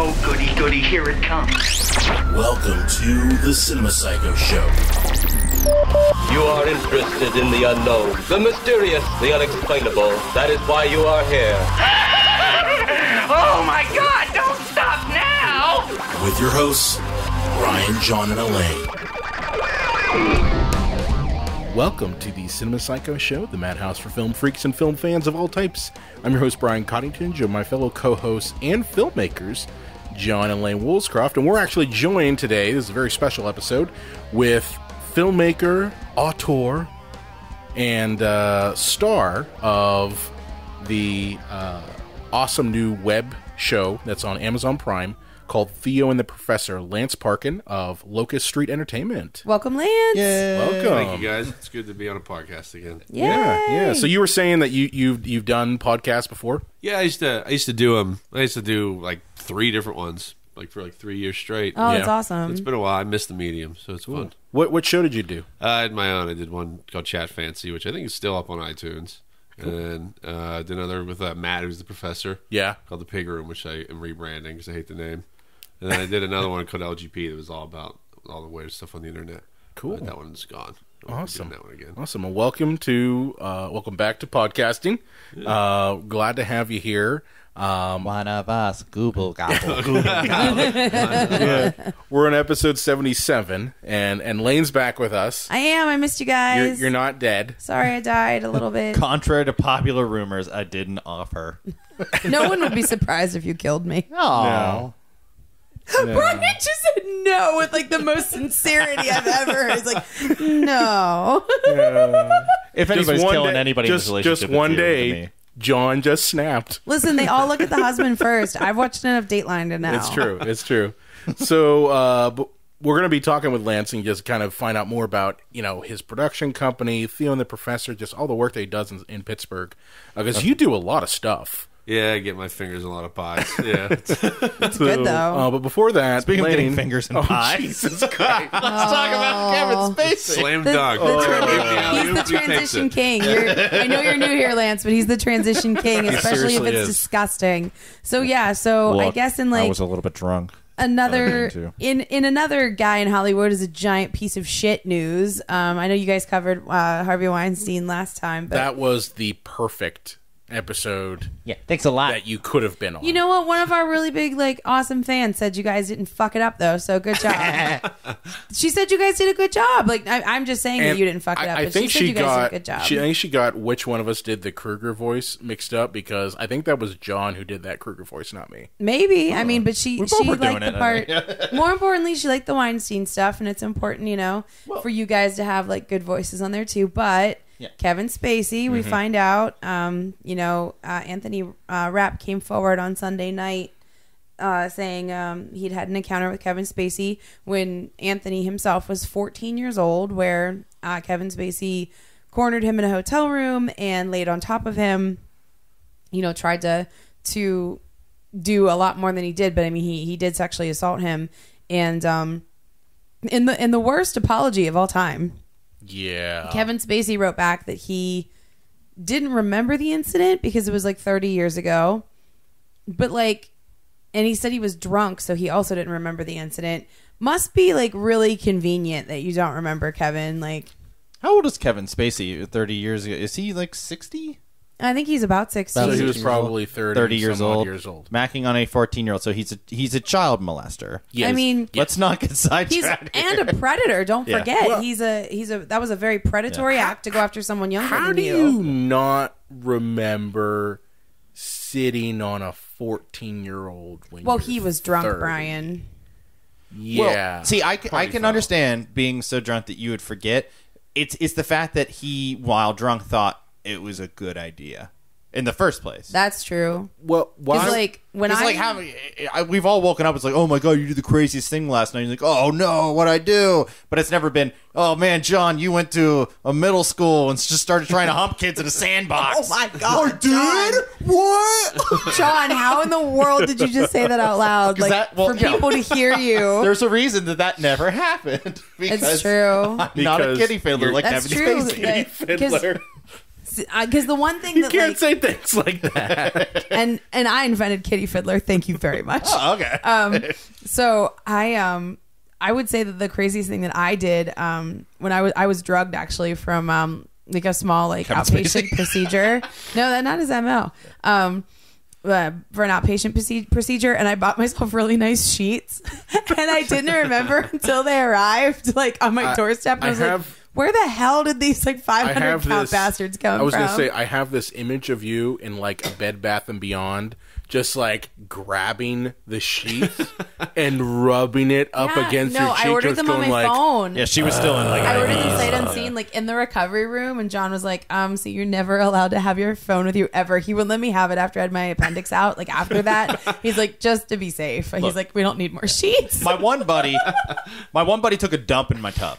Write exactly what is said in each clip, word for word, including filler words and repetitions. Oh, goody, goody, here it comes. Welcome to the Cinema Psycho Show. You are interested in the unknown, the mysterious, the unexplainable. That is why you are here. Oh, my God, don't stop now! With your hosts, Ryan, John, and Elaine. Welcome to the Cinema Psycho Show, the madhouse for film freaks and film fans of all types. I'm your host, Brian Coddington, joined by my fellow co-hosts and filmmakers, John and Laine Woolscroft, and we're actually joined today, this is a very special episode, with filmmaker, auteur, and uh, star of the uh, awesome new web show that's on Amazon Prime called Theo and the Professor, Lance Parkin of Locust Street Entertainment. Welcome, Lance. Yay. Welcome. Thank you, guys. It's good to be on a podcast again. Yay. Yeah, yeah. So you were saying that you you've you've done podcasts before? Yeah, I used to I used to do them. I used to do like three different ones, like for like three years straight. Oh, yeah. That's awesome. It's been a while. I missed the medium, so it's fun. What what show did you do? Uh, I had my own. I did one called Chat Fancy, which I think is still up on iTunes. Cool. And then uh, I did another with uh, Matt, who's the professor. Yeah, called The Pig Room, which I am rebranding because I hate the name. And then I did another one called L G P that was all about all the weird stuff on the internet. Cool. Uh, that one's gone. Awesome. That one again. Awesome. Well, welcome to uh, welcome back to podcasting. Yeah. Uh, glad to have you here. Um, one of us, Google Gobble. Google Gobble. We're on episode seventy-seven, and and Lane's back with us. I am. I missed you guys. You're, you're not dead. Sorry, I died a little bit. Contrary to popular rumors, I didn't offer. No one would be surprised if you killed me. Oh. No. Brian just said no with like the most sincerity I've ever heard. He's like, no. Yeah. If anybody's killing day, anybody just, in this relationship, just one day, John just snapped. Listen, they all look at the husband first. I've watched enough Dateline to know. It's true. It's true. So uh, but we're going to be talking with Lance and just kind of find out more about, you know, his production company, Theo and the Professor, just all the work that he does in, in Pittsburgh. Because uh, you do a lot of stuff. Yeah, I get my fingers in a lot of pies. Yeah, it's so, good though. Uh, but before that, speaking Laine, of getting fingers in oh, pies, Jesus Christ, let's oh. talk about Kevin Spacey. Slam dunk. Oh, yeah. He's the transition king. You're, I know you're new here, Lance, but he's the transition king, especially if it's is. disgusting. So yeah, so Look, I guess in like I was a little bit drunk. Another in in another guy in Hollywood is a giant piece of shit news. Um, I know you guys covered uh, Harvey Weinstein last time, but that was the perfect episode. Yeah, thanks a lot. That you could have been on. You know what? One of our really big, like, awesome fans said you guys didn't fuck it up, though. So good job. She said you guys did a good job. Like, I, I'm just saying and that you didn't fuck I, it up. I but think she, said she you guys got. Did a good job. She, I think she got which one of us did the Krueger voice mixed up because I think that was John who did that Krueger voice, not me. Maybe. I mean, but she she liked the part. It, more importantly, she liked the Weinstein stuff, and it's important, you know, well, for you guys to have like good voices on there too. But. Yeah. Kevin Spacey, we mm-hmm. find out, um, you know, uh, Anthony uh, Rapp came forward on Sunday night uh, saying um, he'd had an encounter with Kevin Spacey when Anthony himself was fourteen years old, where uh, Kevin Spacey cornered him in a hotel room and laid on top of him, you know, tried to to do a lot more than he did. But I mean, he, he did sexually assault him and um, in the in the worst apology of all time. Yeah. Kevin Spacey wrote back that he didn't remember the incident because it was like thirty years ago. But like, and he said he was drunk, so he also didn't remember the incident. Must be like really convenient that you don't remember, Kevin. Like, how old is Kevin Spacey thirty years ago? Is he like sixty? I think he's about sixty. So he was probably thirty, thirty years, old, years old, macking on a fourteen-year-old. So he's a he's a child molester. Yes. I mean, let's not get sidetracked. He's here. And a predator. Don't yeah. forget, well, he's a he's a that was a very predatory yeah. act to go after someone younger. How than do you. you not remember sitting on a fourteen-year-old when? Well, he was drunk, thirty. Brian. Yeah. Well, see, I I can understand being so drunk that you would forget. It's it's the fact that he, while drunk, thought it was a good idea in the first place. That's true. Well, why? Like when I, like having, I, we've all woken up. It's like, oh my God, you did the craziest thing last night. You're like, oh no, what'd I do? But it's never been, oh man, John, you went to a middle school and just started trying to hump kids in a sandbox. Oh my God, oh, dude, what? John, how in the world did you just say that out loud? Like that, well, for yeah. people to hear you. There's a reason that that never happened. Because it's true. I'm not a kiddie fiddler like Kevin Spacey. That's true. Kiddie fiddler. because the one thing you that, can't like, say things like that. And and I invented Kitty Fiddler. Thank you very much. Oh, okay. Um, so I um I would say that the craziest thing that I did um when I was I was drugged actually from um like a small like Kevin outpatient Spacey. procedure. No, that not his M O. Um. Uh, for an outpatient procedure, and I bought myself really nice sheets, and I didn't remember until they arrived, like on my doorstep. And I, I was have, like, "Where the hell did these like five hundred count this, bastards come from?" I was from? gonna say, I have this image of you in like a Bed Bath and Beyond, just like grabbing the sheet and rubbing it up yeah, against no, your cheek. No, I ordered them on my like, phone. Yeah, she was uh, still in like. I ordered them sight unseen, like in the recovery room, and John was like, "Um, so you're never allowed to have your phone with you ever." He wouldn't let me have it after I had my appendix out. Like after that, he's like, "Just to be safe," and he's like, "We don't need more sheets." My one buddy, my one buddy took a dump in my tub.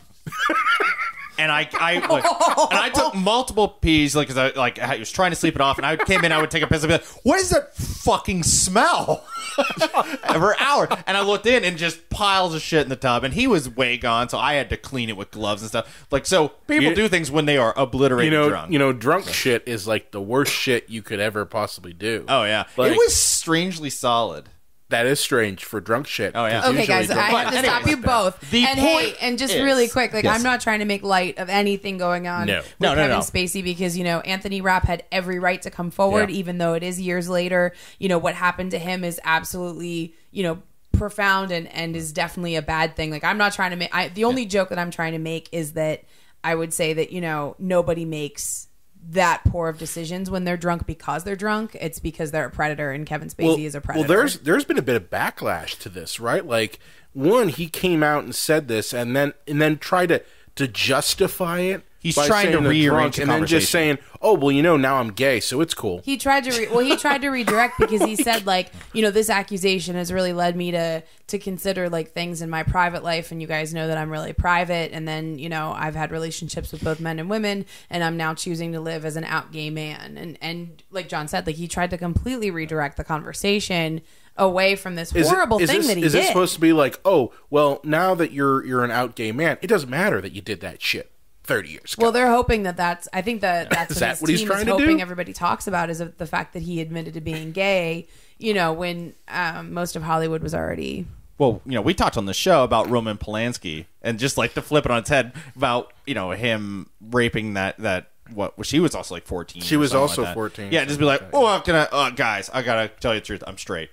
And I, I, like, and I took multiple pees, like, cause I, like, I was trying to sleep it off, and I came in, I would take a piss, and be like, "What is that fucking smell?" For an hour, and I looked in, and just piles of shit in the tub, and he was way gone, so I had to clean it with gloves and stuff. Like, so people you, do things when they are obliterated, you know, drunk. You know, drunk so. shit is like the worst shit you could ever possibly do. Oh yeah, like, it was strangely solid. That is strange for drunk shit. Oh yeah. Okay, guys, I have to stop you both. The and hey, and just is, really quick, like yes. I'm not trying to make light of anything going on no. with no, no, Kevin no. Spacey because you know Anthony Rapp had every right to come forward, yeah. even though it is years later. You know what happened to him is absolutely you know profound and and is definitely a bad thing. Like I'm not trying to make. I, the only yeah. joke that I'm trying to make is that I would say that you know nobody makes that poor of decisions when they're drunk because they're drunk. It's because they're a predator, and Kevin Spacey well, is a predator. Well, there's there's been a bit of backlash to this, right? Like, one, he came out and said this, and then and then tried to to justify it. He's trying to rearrange the conversation, and then just saying, "Oh, well, you know, now I'm gay, so it's cool." He tried to re well, he tried to redirect because he said, like, you know, this accusation has really led me to to consider like things in my private life, and you guys know that I'm really private, and then you know I've had relationships with both men and women, and I'm now choosing to live as an out gay man, and and like John said, like he tried to completely redirect the conversation away from this horrible thing that he did. Is it supposed to be like, oh, well, now that you're you're an out gay man, it doesn't matter that you did that shit thirty years ago. Well, they're hoping that that's, I think that that's what, that his what he's trying is to hoping do? Everybody talks about is the fact that he admitted to being gay, you know, when um, most of Hollywood was already. Well, you know, we talked on the show about Roman Polanski and just like to flip it on its head about, you know, him raping that, that, what well, she was also like fourteen. She was also like fourteen. Yeah. Just be like, oh, I'm gonna, uh, guys, I gotta tell you the truth. I'm straight.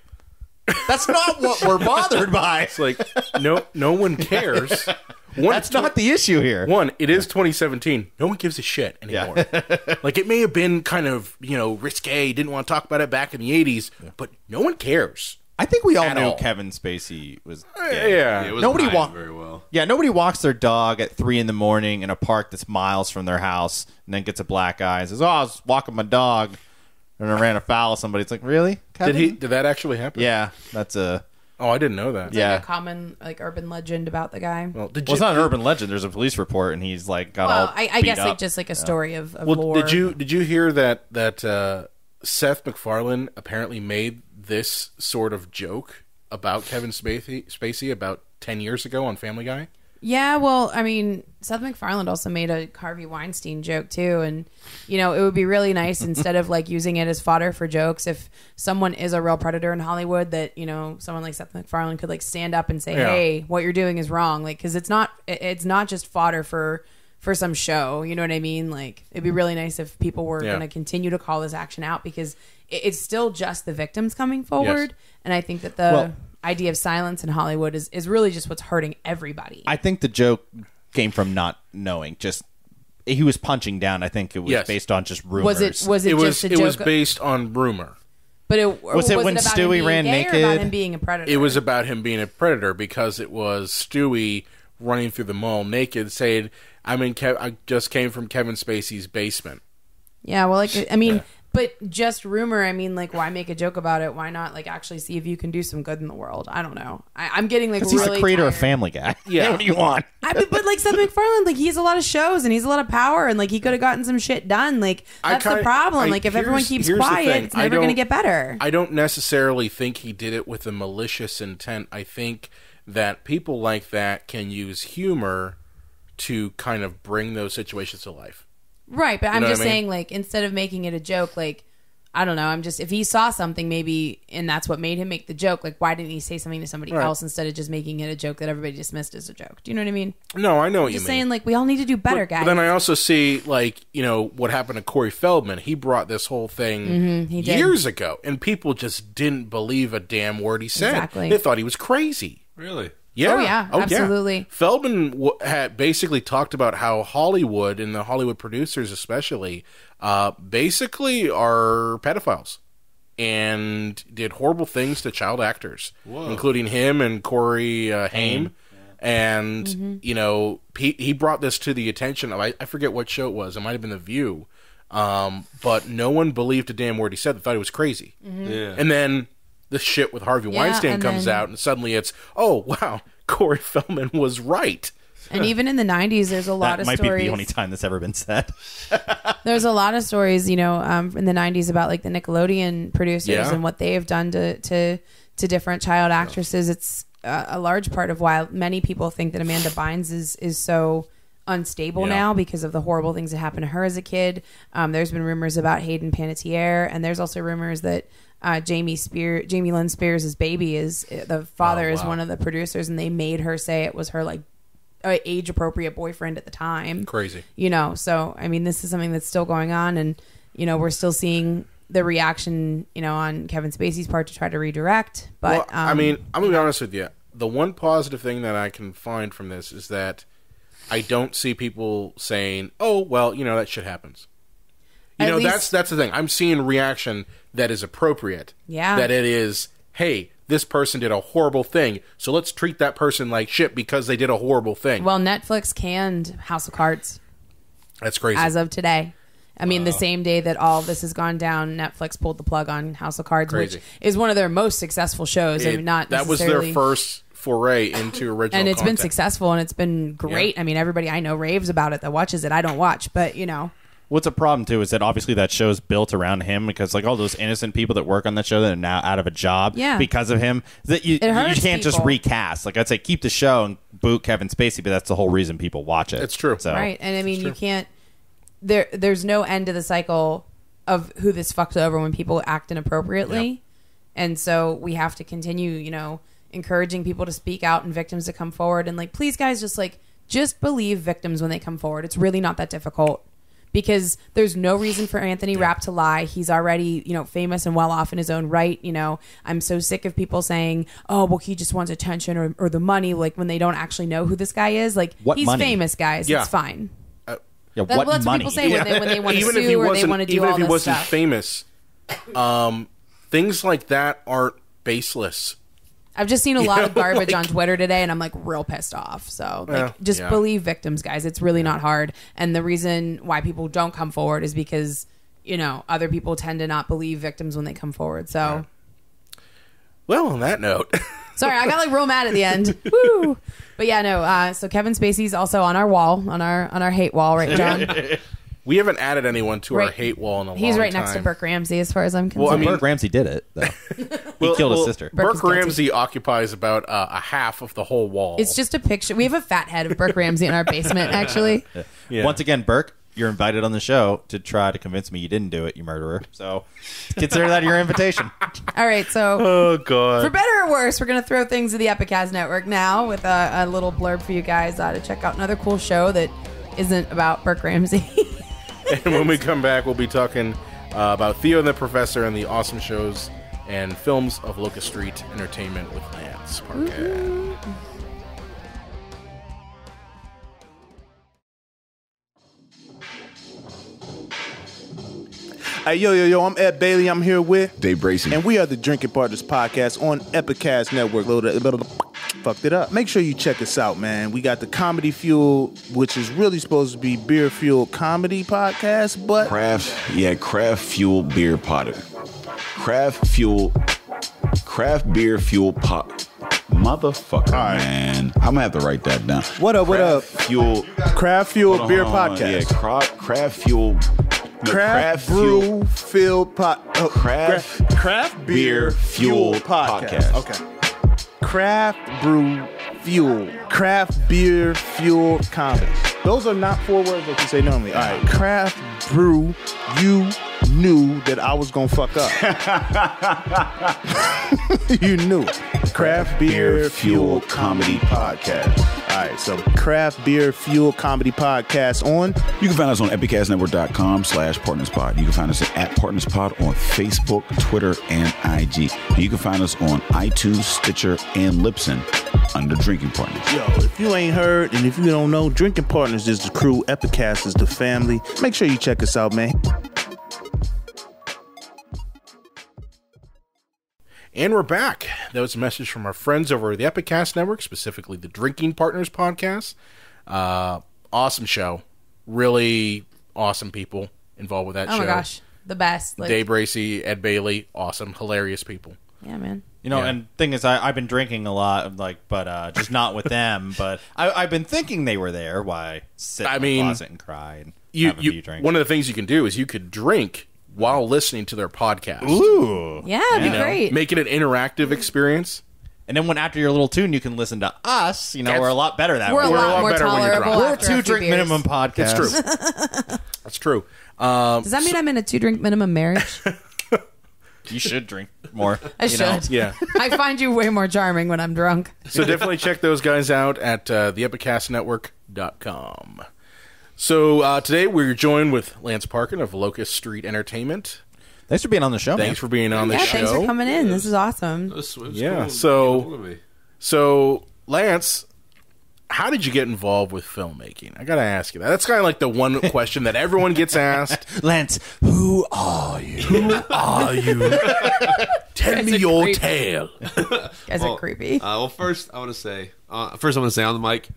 That's not what we're bothered by. It's like, no, no one cares. One, That's not the issue here. One, it is twenty seventeen. No one gives a shit anymore. Yeah. Like, it may have been kind of, you know, risque. Didn't want to talk about it back in the eighties. Yeah. But no one cares. I think we all knew all. Kevin Spacey was gay. Yeah. It was nobody walked very well. Yeah, nobody walks their dog at three in the morning in a park that's miles from their house and then gets a black eye and says, oh, I was walking my dog and I ran afoul of somebody. It's like, really, Kevin? Did he? Did that actually happen? Yeah, that's a... Oh, I didn't know that. It's yeah, like a common like urban legend about the guy. Well, did you, well, it's not an urban legend. There's a police report, and he's like got well, all. I, I beat guess up. Like just like a story yeah. of, of. Well, lore. did you did you hear that that uh, Seth MacFarlane apparently made this sort of joke about Kevin Spacey, Spacey about ten years ago on Family Guy? Yeah, well, I mean, Seth MacFarlane also made a Harvey Weinstein joke, too. And, you know, it would be really nice instead of, like, using it as fodder for jokes if someone is a real predator in Hollywood that, you know, someone like Seth MacFarlane could, like, stand up and say, yeah. hey, what you're doing is wrong. Like, because it's not, it's not just fodder for, for some show. You know what I mean? Like, it'd be really nice if people were yeah. going to continue to call this action out because it's still just the victims coming forward. Yes. And I think that the... Well, idea of silence in Hollywood is, is really just what's hurting everybody. I think the joke came from not knowing. Just he was punching down. I think it was yes. based on just rumors. Was it? Was it, it just was, a joke? It was based on rumor. But it was it was when it Stewie ran naked. Or about him being a predator. It was about him being a predator because it was Stewie running through the mall naked, saying, "I mean, Kev I just came from Kevin Spacey's basement." Yeah, well, like I mean. Yeah. But just rumor, I mean, like, why make a joke about it? Why not, like, actually see if you can do some good in the world? I don't know. I, I'm getting, like, really Because he's the creator tired. of Family Guy. Yeah. What do you want? I, but, but, like, Seth MacFarlane, like, he has a lot of shows, and he's a lot of power, and, like, he could have gotten some shit done. Like, that's kinda, the problem. I, like, if everyone keeps quiet, it's never going to get better. I don't necessarily think he did it with a malicious intent. I think that people like that can use humor to kind of bring those situations to life. Right, but you I'm just I mean? saying, like, instead of making it a joke, like, I don't know, I'm just, if he saw something maybe, and that's what made him make the joke, like, why didn't he say something to somebody right. else instead of just making it a joke that everybody dismissed as a joke? Do you know what I mean? No, I know what I'm you just mean. Just saying, like, we all need to do better, but, guys. But then I also see, like, you know, what happened to Corey Feldman. He brought this whole thing mm-hmm, he did. years ago, and people just didn't believe a damn word he said. Exactly. They thought he was crazy. Really? Yeah. Oh, yeah. Oh, absolutely. Yeah. Feldman w had basically talked about how Hollywood and the Hollywood producers especially uh, basically are pedophiles and did horrible things to child actors, Whoa. including him and Corey uh, Haim. Yeah. And, mm-hmm. you know, he, he brought this to the attention of, I, I forget what show it was. It might have been The View. Um, but no one believed a damn word he said. They thought he was crazy. Mm-hmm. Yeah. And then... the shit with Harvey yeah, Weinstein comes then, out, and suddenly it's, oh, wow, Corey Feldman was right. And even in the nineties, there's a lot that of stories. That might be the only time that's ever been said. There's a lot of stories, you know, um, in the nineties about, like, the Nickelodeon producers yeah. and what they have done to, to, to different child actresses. Yeah. It's uh, a large part of why many people think that Amanda Bynes is, is so... unstable yeah. now because of the horrible things that happened to her as a kid. Um, there's been rumors about Hayden Panettiere, and there's also rumors that uh, Jamie Spear, Jamie Lynn Spears' baby is the father oh, wow. is one of the producers, and they made her say it was her like age appropriate boyfriend at the time. Crazy, you know. So I mean, this is something that's still going on, and you know, we're still seeing the reaction, you know, on Kevin Spacey's part to try to redirect. But well, um, I mean, I'm gonna be honest with you. The one positive thing that I can find from this is that I don't see people saying, "Oh, well, you know, that shit happens." You At know, least... that's that's the thing. I'm seeing reaction that is appropriate. Yeah. That it is, "Hey, this person did a horrible thing, so let's treat that person like shit because they did a horrible thing." Well, Netflix canned House of Cards. That's crazy. As of today. I mean, wow. the same day that all this has gone down, Netflix pulled the plug on House of Cards, Crazy. which is one of their most successful shows. It, I mean, not That necessarily... was their first foray into original and it's content. Been successful and it's been great. Yeah. I mean, everybody I know raves about it that watches it. I don't watch, but you know. What's a problem too is that obviously that show's built around him because like all those innocent people that work on that show that are now out of a job yeah. because of him. That you, you can't people. just recast. Like I'd say, keep the show and boot Kevin Spacey, but that's the whole reason people watch it. It's true, so. right? And I mean, you can't. There, there's no end to the cycle of who this fucks over when people act inappropriately, yep. and so we have to continue. You know. Encouraging people to speak out and victims to come forward, and like, please guys, just like just believe victims when they come forward. It's really not that difficult because there's no reason for Anthony yeah. Rapp to lie. He's already, you know, famous and well off in his own right. You know, I'm so sick of people saying, oh, well, he just wants attention or, or the money, like when they don't actually know who this guy is. Like what he's money? famous, guys. Yeah. It's fine. Uh, yeah, that, what well, that's money? What people say yeah. when, they, when they want to sue or they want to do all this stuff. Even if he wasn't stuff. famous, um, things like that aren't baseless. I've just seen a lot you know, of garbage like, on Twitter today, and I'm like real pissed off. So like, yeah, just yeah. believe victims, guys. It's really not hard. And the reason why people don't come forward is because, you know, other people tend to not believe victims when they come forward. So, yeah. well, on that note, sorry, I got like real mad at the end. Woo! But yeah, no. Uh, so Kevin Spacey's also on our wall, on our on our hate wall, right, John? We haven't added anyone to right. our hate wall in a He's long time. He's right next to Burke Ramsey, as far as I'm concerned. Well, I mean, Burke Ramsey did it, though. He well, killed well, his sister. Burke, Burke Ramsey occupies about uh, a half of the whole wall. It's just a picture. We have a fat head of Burke Ramsey in our basement, actually. Yeah. Yeah. Once again, Burke, you're invited on the show to try to convince me you didn't do it, you murderer. So consider that your invitation. All right, so oh god, for better or worse, we're going to throw things to the Epicast Network now with a, a little blurb for you guys uh, to check out another cool show that isn't about Burke Ramsey. And when we come back, we'll be talking uh, about Theo and the Professor and the awesome shows and films of Locust Street Entertainment with Lance Parkin. Mm-hmm. Hey, yo, yo, yo, I'm Ed Bailey. I'm here with Dave Bracey. And we are the Drinking Partners Podcast on Epicast Network. Fucked it up. Make sure you check us out, man. We got the Comedy Fuel, which is really supposed to be beer fueled comedy podcast, but craft, yeah, craft fuel beer potter, craft fuel, craft beer fuel pot, motherfucker, right. man. I'm gonna have to write that down. What up? Craft what up? Fuel, craft fuel on, beer podcast. Yeah, craft, craft fuel. No, craft, craft brew fuel pot. Oh, craft, craft, craft beer, beer fuel podcast. podcast. Okay. Craft brew fuel. Craft beer fuel comedy. Those are not four words that you say normally. All right, craft brew, you knew that I was going to fuck up. You knew it. Craft Beer, Beer Fuel Comedy Podcast. All right, so Craft Beer Fuel Comedy Podcast on. You can find us on epicast network dot com slash partnerspod. You can find us at partnerspod on Facebook, Twitter, and I G. And you can find us on iTunes, Stitcher, and Libsyn under Drinking Partners. Yo, if you ain't heard and if you don't know, Drinking Partners is the crew. Epicast is the family. Make sure you check us out, man. And we're back. That was a message from our friends over at the Epicast Network, specifically the Drinking Partners podcast. Uh, awesome show. Really awesome people involved with that oh show. Oh, my gosh. The best. Like, Dave Bracey, Ed Bailey. Awesome. Hilarious people. Yeah, man. You know, yeah. And thing is, I, I've been drinking a lot, like, but uh, just not with them. But I, I've been thinking they were there. Why sit I in mean, the closet and cry and you, have a you, few drinks? One of the things you can do is you could drink while listening to their podcast. Ooh. Yeah, that'd be you know, great. Make it an interactive experience. And then when after your little tune, you can listen to us. You know, that's, we're a lot better that we're way. We're a lot, a lot more better tolerable when you're drunk. We're a two-drink minimum podcast. That's true. That's true. Um, Does that mean so, I'm in a two-drink minimum marriage? You should drink more. I you should. Know? Yeah. I find you way more charming when I'm drunk. So definitely check those guys out at uh, the epicast network dot com. So uh, today we're joined with Lance Parkin of Locust Street Entertainment. Thanks for being on the show. Thanks man. for being on yeah, the show. Thanks for coming in. This is awesome. This was yeah. Cool. So, so Lance, how did you get involved with filmmaking? I gotta ask you that. That's kind of like the one question that everyone gets asked. Lance, who are you? Who are you? Tell That's me your creepy. tale. Guys well, are creepy. Uh, well, first I want to say, uh, first I want to say on the mic.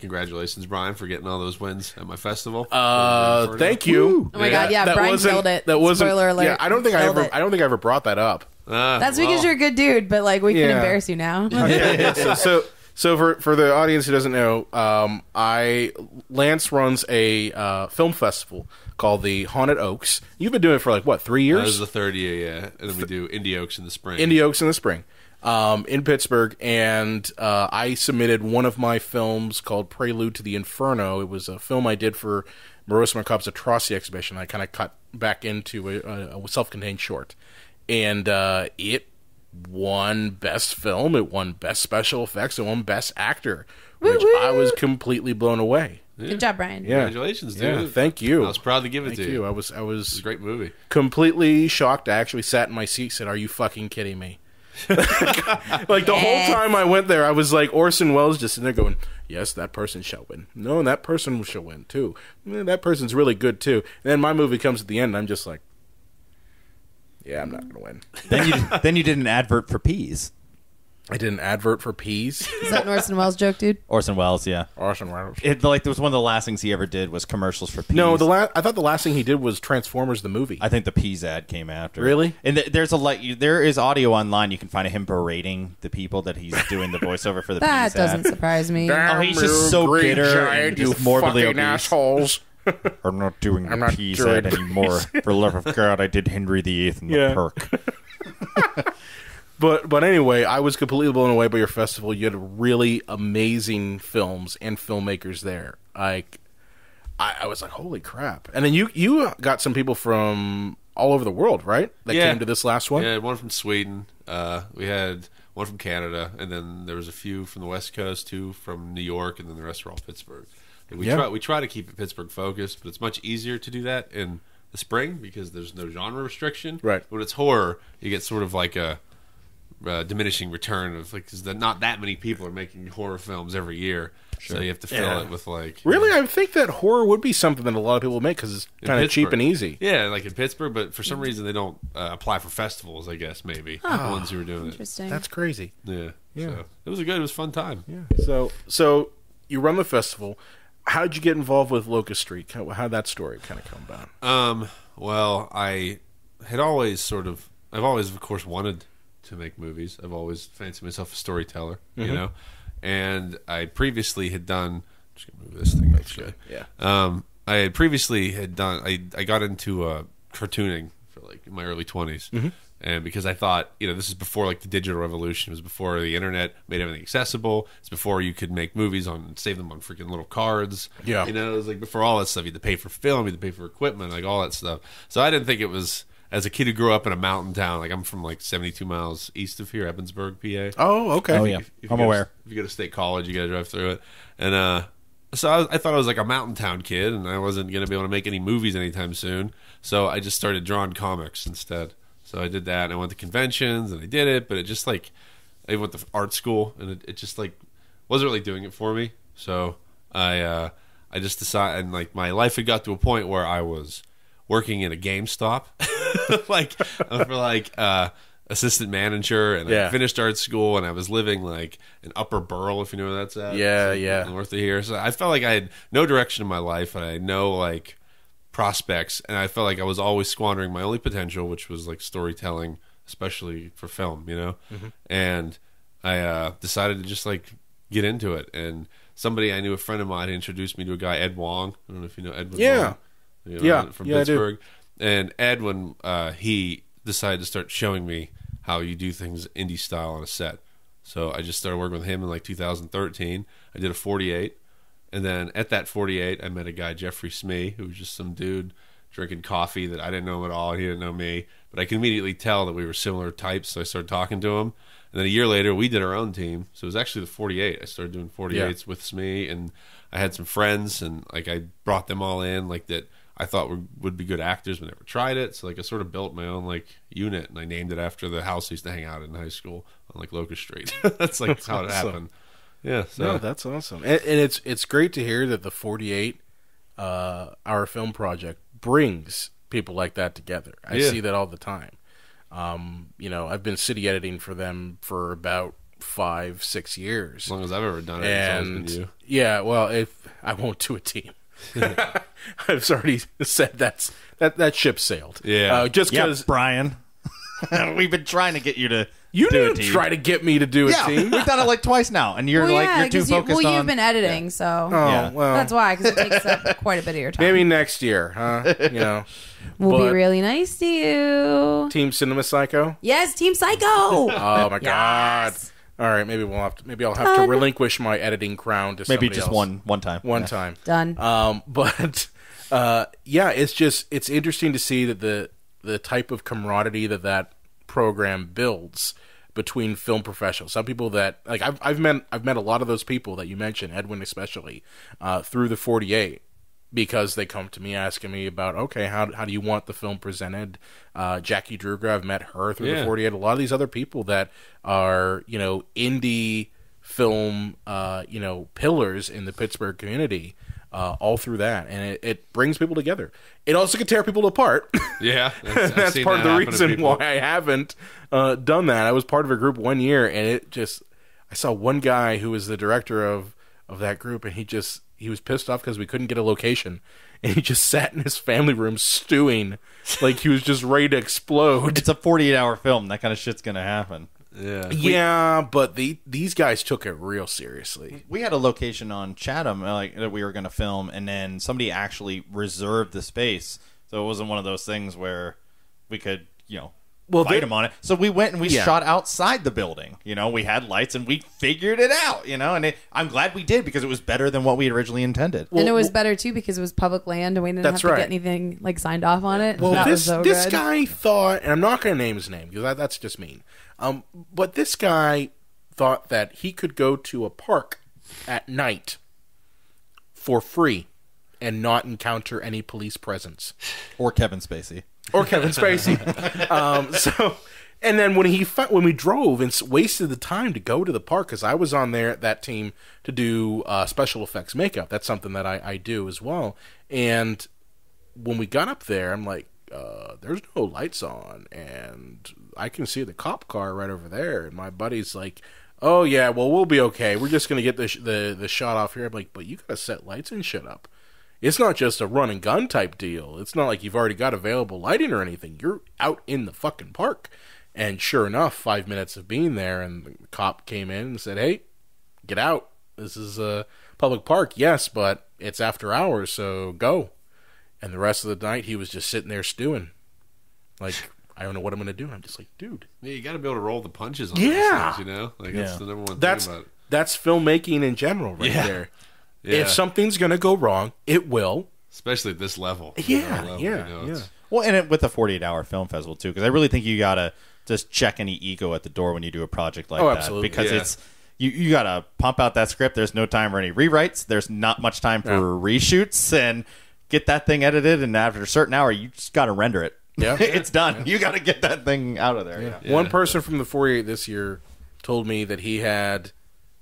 Congratulations, Brian, for getting all those wins at my festival. Uh, thank you. Oh my God, yeah, that Brian killed it. That wasn't, spoiler alert. Yeah, I don't think I ever. It. I don't think I ever brought that up. Uh, That's well. because you're a good dude, but like we yeah. can embarrass you now. Okay. so, so, so for for the audience who doesn't know, um, I Lance runs a uh, film festival called the Haunted Oaks. You've been doing it for like what three years? That was the third year, yeah. And then we do Indie Oaks in the spring. Indie Oaks in the spring. Um, in Pittsburgh, and uh, I submitted one of my films called Prelude to the Inferno. It was a film I did for Marissa McCobb's Atrocity Exhibition. I kind of cut back into a, a self-contained short, and uh, it won Best Film, it won Best Special Effects, it won Best Actor, which Woo-woo! I was completely blown away. Yeah. Good job, Brian. Yeah. Congratulations, dude. Yeah, thank you. I was proud to give it thank to you. you. I was, I was, it was a great movie. Completely shocked. I actually sat in my seat and said, "Are you fucking kidding me?" Like the yes. whole time I went there, I was like Orson Welles just in there going, "Yes, that person shall win. No, that person shall win too. That person's really good too." And then my movie comes at the end, and I'm just like, "Yeah, I'm not gonna win." Then you then you did an advert for peas. I did an advert for peas. Is that an Orson Welles joke, dude? Orson Welles, yeah. Orson Welles. It like there was one of the last things he ever did was commercials for peas. No, the last I thought the last thing he did was Transformers the movie. I think the peas ad came after. Really? And th there's a like you, there is audio online you can find him berating the people that he's doing the voiceover for the that peas ad. That doesn't surprise me. Damn, oh, he's just so bitter giant, and just you morbidly fucking obese. Assholes. I'm not doing I'm the not peas ad peas. anymore. For love of God, I did Henry the Eighth and yeah. the Perk. But but anyway, I was completely blown away by your festival. You had really amazing films and filmmakers there. I, I, I was like, holy crap! And then you you got some people from all over the world, right? That yeah. came to this last one. Yeah, one from Sweden. Uh, we had one from Canada, and then there was a few from the West Coast, two from New York, and then the rest were all Pittsburgh. And we yeah. try we try to keep it Pittsburgh focused, but it's much easier to do that in the spring because there's no genre restriction. Right. But when it's horror, you get sort of like a Uh, diminishing return of like because not that many people are making horror films every year, sure. so you have to fill yeah. it with like really. You know, I think that horror would be something that a lot of people make because it's kind of cheap and easy. Yeah, like in Pittsburgh, but for some reason they don't uh, apply for festivals. I guess maybe oh, the ones who are doing interesting. It. That's crazy. Yeah, yeah. So, it was a good. It was a fun time. Yeah. So, so you run the festival. How did you get involved with Locust Street? How how'd that story kind of come about? Um. Well, I had always sort of. I've always, of course, wanted to make movies. I've always fancied myself a storyteller, mm-hmm. you know, and I previously had done. Just gonna move this thing. Actually, yeah. Um, I had previously had done. I I got into uh, cartooning for like in my early twenties, mm-hmm. And because I thought, you know, this is before like the digital revolution. It was before the internet made everything accessible. It's before you could make movies on, save them on freaking little cards. Yeah. You know, it was like before all that stuff. You had to pay for film, you had to pay for equipment, like all that stuff. So I didn't think it was, as a kid who grew up in a mountain town, like I'm from like seventy-two miles east of here, Ebensburg, P A. Oh, okay. Oh, yeah. If, if I'm aware. To, if you go to State College, you got to drive through it. And uh, so I, was, I thought I was like a mountain town kid and I wasn't going to be able to make any movies anytime soon. So I just started drawing comics instead. So I did that, and I went to conventions, and I did it, but it just, like, I went to art school, and it, it just, like, wasn't really doing it for me. So I uh, I just decided, and, like, my life had got to a point where I was working in a GameStop, like, for, like, uh, assistant manager, and yeah. I finished art school, and I was living, like, in Upper Burl, if you know where that's at. Yeah, like yeah. North of here. So I felt like I had no direction in my life, and I had no, like... prospects, and I felt like I was always squandering my only potential, which was like storytelling, especially for film, you know. Mm-hmm. And I uh, decided to just like get into it. And somebody I knew, a friend of mine, introduced me to a guy, Ed Wong. I don't know if you know Ed. Yeah, Wong, you know, yeah, from yeah, Pittsburgh. And Ed, when uh, he decided to start showing me how you do things indie style on a set, so I just started working with him in like two thousand thirteen. I did a forty-eight. And then at that forty-eight, I met a guy, Jeffrey Smee, who was just some dude drinking coffee that I didn't know him at all. He didn't know me. But I could immediately tell that we were similar types, so I started talking to him. And then a year later, we did our own team. So it was actually the forty-eight. I started doing forty-eights yeah. with Smee, and I had some friends, and like I brought them all in like that I thought were, would be good actors but never tried it. So like I sort of built my own like unit, and I named it after the house I used to hang out in high school on like Locust Street. That's like That's how awesome. It happened. Yeah, so. No, that's awesome, and, and it's it's great to hear that the forty-eight uh, hour film project brings people like that together. I yeah. see that all the time. Um, you know, I've been city editing for them for about five, six years, as long as I've ever done it. And it's always been you. Yeah, well, if I won't do a team, I've already said that's that that ship sailed. Yeah, uh, just because yep, Brian, we've been trying to get you to. You didn't try to get me to do a yeah, team. We've done it like twice now, and you're well, like yeah, you're too focused you, well, on. Well, you've been editing, yeah. so oh, yeah. well. That's why, because it takes up quite a bit of your time. Maybe next year, huh? You know, we'll but... be really nice to you. Team Cinema Psycho. Yes, Team Psycho. Oh my yes. God! All right, maybe we'll have to. Maybe I'll have Done. to relinquish my editing crown to maybe just else. one one time. One yeah. time. Done. Um, but uh, yeah, it's just it's interesting to see that the the type of camaraderie that that program builds between film professionals. Some people that like I've I've met I've met a lot of those people that you mentioned, Edwin especially, uh, through the forty-eight, because they come to me asking me about okay, how how do you want the film presented? Uh, Jackie Druger, I've met her through yeah. the forty-eight. A lot of these other people that are you know indie film uh, you know pillars in the Pittsburgh community. Uh, all through that, and it, it brings people together. It also can tear people apart. Yeah, that's, that's part that of the reason why I haven't uh, done that. I was part of a group one year, and it just I saw one guy who was the director of of that group, and he just he was pissed off because we couldn't get a location, and he just sat in his family room stewing, like he was just ready to explode. It's a forty-eight hour film. That kind of shit's gonna happen. Yeah, yeah, we, but the these guys took it real seriously. We had a location on Chatham like that we were going to film, and then somebody actually reserved the space, so it wasn't one of those things where we could, you know, well, fight they, them on it. So we went and we yeah. shot outside the building. You know, we had lights and we figured it out. You know, and it, I'm glad we did because it was better than what we had originally intended, well, and it was well, better too because it was public land and we didn't have to right. get anything like signed off on it. Well, that this was so this good. guy thought, and I'm not going to name his name because that, that's just mean. Um, but this guy thought that he could go to a park at night for free and not encounter any police presence. Or Kevin Spacey. Or Kevin Spacey. um, so, and then when he when we drove and wasted the time to go to the park, because I was on there, that team, to do uh, special effects makeup. That's something that I, I do as well. And when we got up there, I'm like, Uh, there's no lights on, and I can see the cop car right over there. And my buddy's like, "Oh yeah, well we'll be okay. We're just gonna get the sh the the shot off here." I'm like, "But you gotta set lights and shit up. It's not just a run and gun type deal. It's not like you've already got available lighting or anything. You're out in the fucking park." And sure enough, five minutes of being there, and the cop came in and said, "Hey, get out. This is a public park. Yes, but it's after hours, so go." And the rest of the night, he was just sitting there stewing. Like, I don't know what I'm going to do. And I'm just like, dude. Yeah, you got to be able to roll the punches on yeah. these things, you know? Like, yeah. that's the number one that's, thing about it. That's filmmaking in general right yeah. there. Yeah. If something's going to go wrong, it will. Especially at this level. Yeah, level, yeah, you know, yeah. Well, and it, with a forty-eight hour film festival, too, because I really think you got to just check any ego at the door when you do a project like oh, that. Absolutely. Because yeah. it's... You you got to pump out that script. There's no time for any rewrites. There's not much time for yeah. reshoots. And get that thing edited. And after a certain hour, you just got to render it. Yeah, It's done. Yeah. You got to get that thing out of there. Yeah. Yeah. One person from the forty-eight this year told me that he had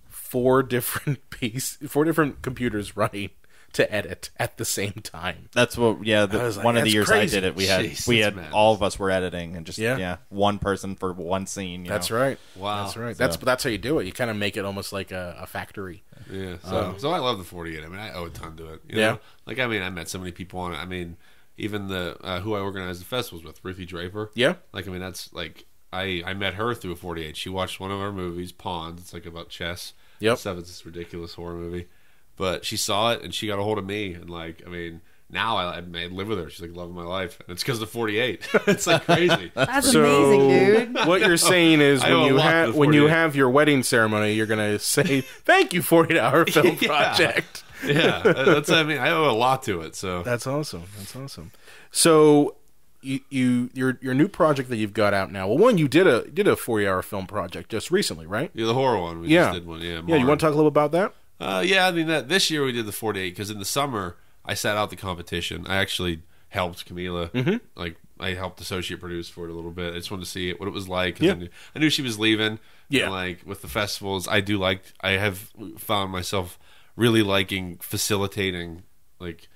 four different piece, four different computers running to edit at the same time. That's what, yeah, the, like, one of the years crazy. I did it, we had, Jeez, we had mad. all of us were editing and just, yeah, yeah one person for one scene. You that's know? right. Wow. That's right. So. That's that's how you do it. You kind of make it almost like a, a factory. Yeah. So, um, so I love the forty-eight. I mean, I owe a ton to it. You yeah. know? Like, I mean, I met so many people on it. I mean, even the, uh, who I organized the festivals with, Ruthie Draper. Yeah. Like, I mean, that's like, I, I met her through a forty-eight. She watched one of our movies, Pawns. It's like about chess. Yep. Seven's this ridiculous horror movie. But she saw it, and she got a hold of me. And, like, I mean, now I, I live with her. She's, like, love of my life. And it's because of forty-eight. It's, like, crazy. That's so amazing, dude. What you're saying is when you, ha when you have your wedding ceremony, you're going to say, thank you, forty-eight hour Film yeah. Project. Yeah. That's, I mean, I owe a lot to it. So That's awesome. That's awesome. So you, you your your new project that you've got out now, well, one, you did a did a forty-eight hour Film Project just recently, right? Yeah, the horror one. We yeah. just did one. Yeah, yeah, you want to talk a little about that? Uh, yeah, I mean, that, this year we did the forty-eight because in the summer I sat out the competition. I actually helped Camila. Mm-hmm. Like, I helped associate produce for it a little bit. I just wanted to see it, what it was like. Yeah. I knew, I knew she was leaving. Yeah. And, like, with the festivals, I do like, I have found myself really liking facilitating, like,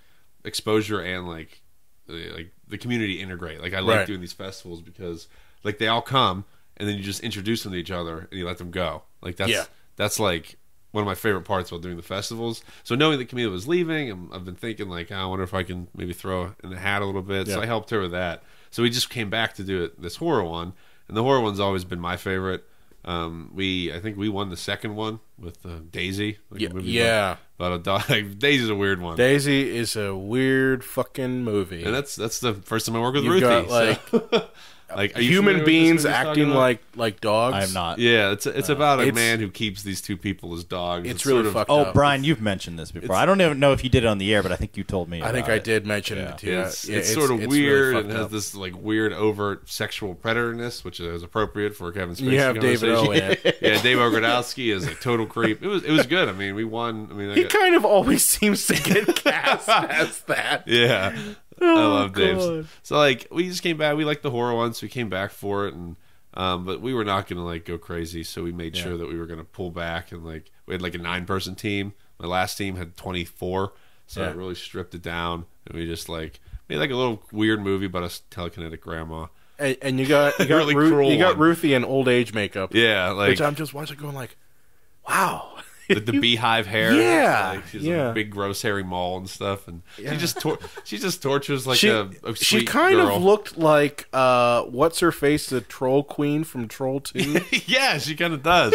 exposure and, like, like the community integrate. Like, I like right. doing these festivals because, like, they all come and then you just introduce them to each other and you let them go. Like, that's, yeah. that's like... one of my favorite parts about doing the festivals. So knowing that Camila was leaving, I'm, I've been thinking, like, oh, I wonder if I can maybe throw in the hat a little bit. Yeah. So I helped her with that. So we just came back to do it, this horror one. And the horror one's always been my favorite. Um, we, I think we won the second one with uh, Daisy. Like yeah. yeah. About, about a dog. Like, Daisy's a weird one. Daisy is a weird fucking movie. And that's that's the first time I worked with You've Ruthie. Got, like... So. Like, are human beings acting like like dogs. I'm not. Yeah, it's it's uh, about a it's, man who keeps these two people as dogs. It's, it's really sort of, fucked oh, up. Oh, Brian, you've mentioned this before. It's, I don't even know if you did it on the air, but I think you told me. I think I it. did mention yeah. it too. It's, it's, it's sort of it's weird really and has up. this like weird overt sexual predatorness, which is appropriate for Kevin Spacey. You have David O in it. Yeah, David Ogrodowski is a total creep. It was it was good. I mean, we won. I mean, I he got, kind of always seems to get cast as that. Yeah. Oh, I love Dave's. So, like, we just came back. We liked the horror one, so we came back for it. And um, but we were not going to, like, go crazy, so we made yeah. sure that we were going to pull back. And, like, we had, like, a nine person team. My last team had twenty-four, so yeah. I really stripped it down. And we just, like, made, like, a little weird movie about a telekinetic grandma. And, and you got, you got, really Ru you got Ruthie in old age makeup. Yeah. Like, which I'm just watching going, like, wow. The, the beehive hair, yeah, like she's yeah. a big gross hairy mole and stuff, and yeah. she just tor she just tortures like she, a, a she kind girl. of looked like uh, what's her face, the troll queen from Troll Two. Yeah, she kind of does.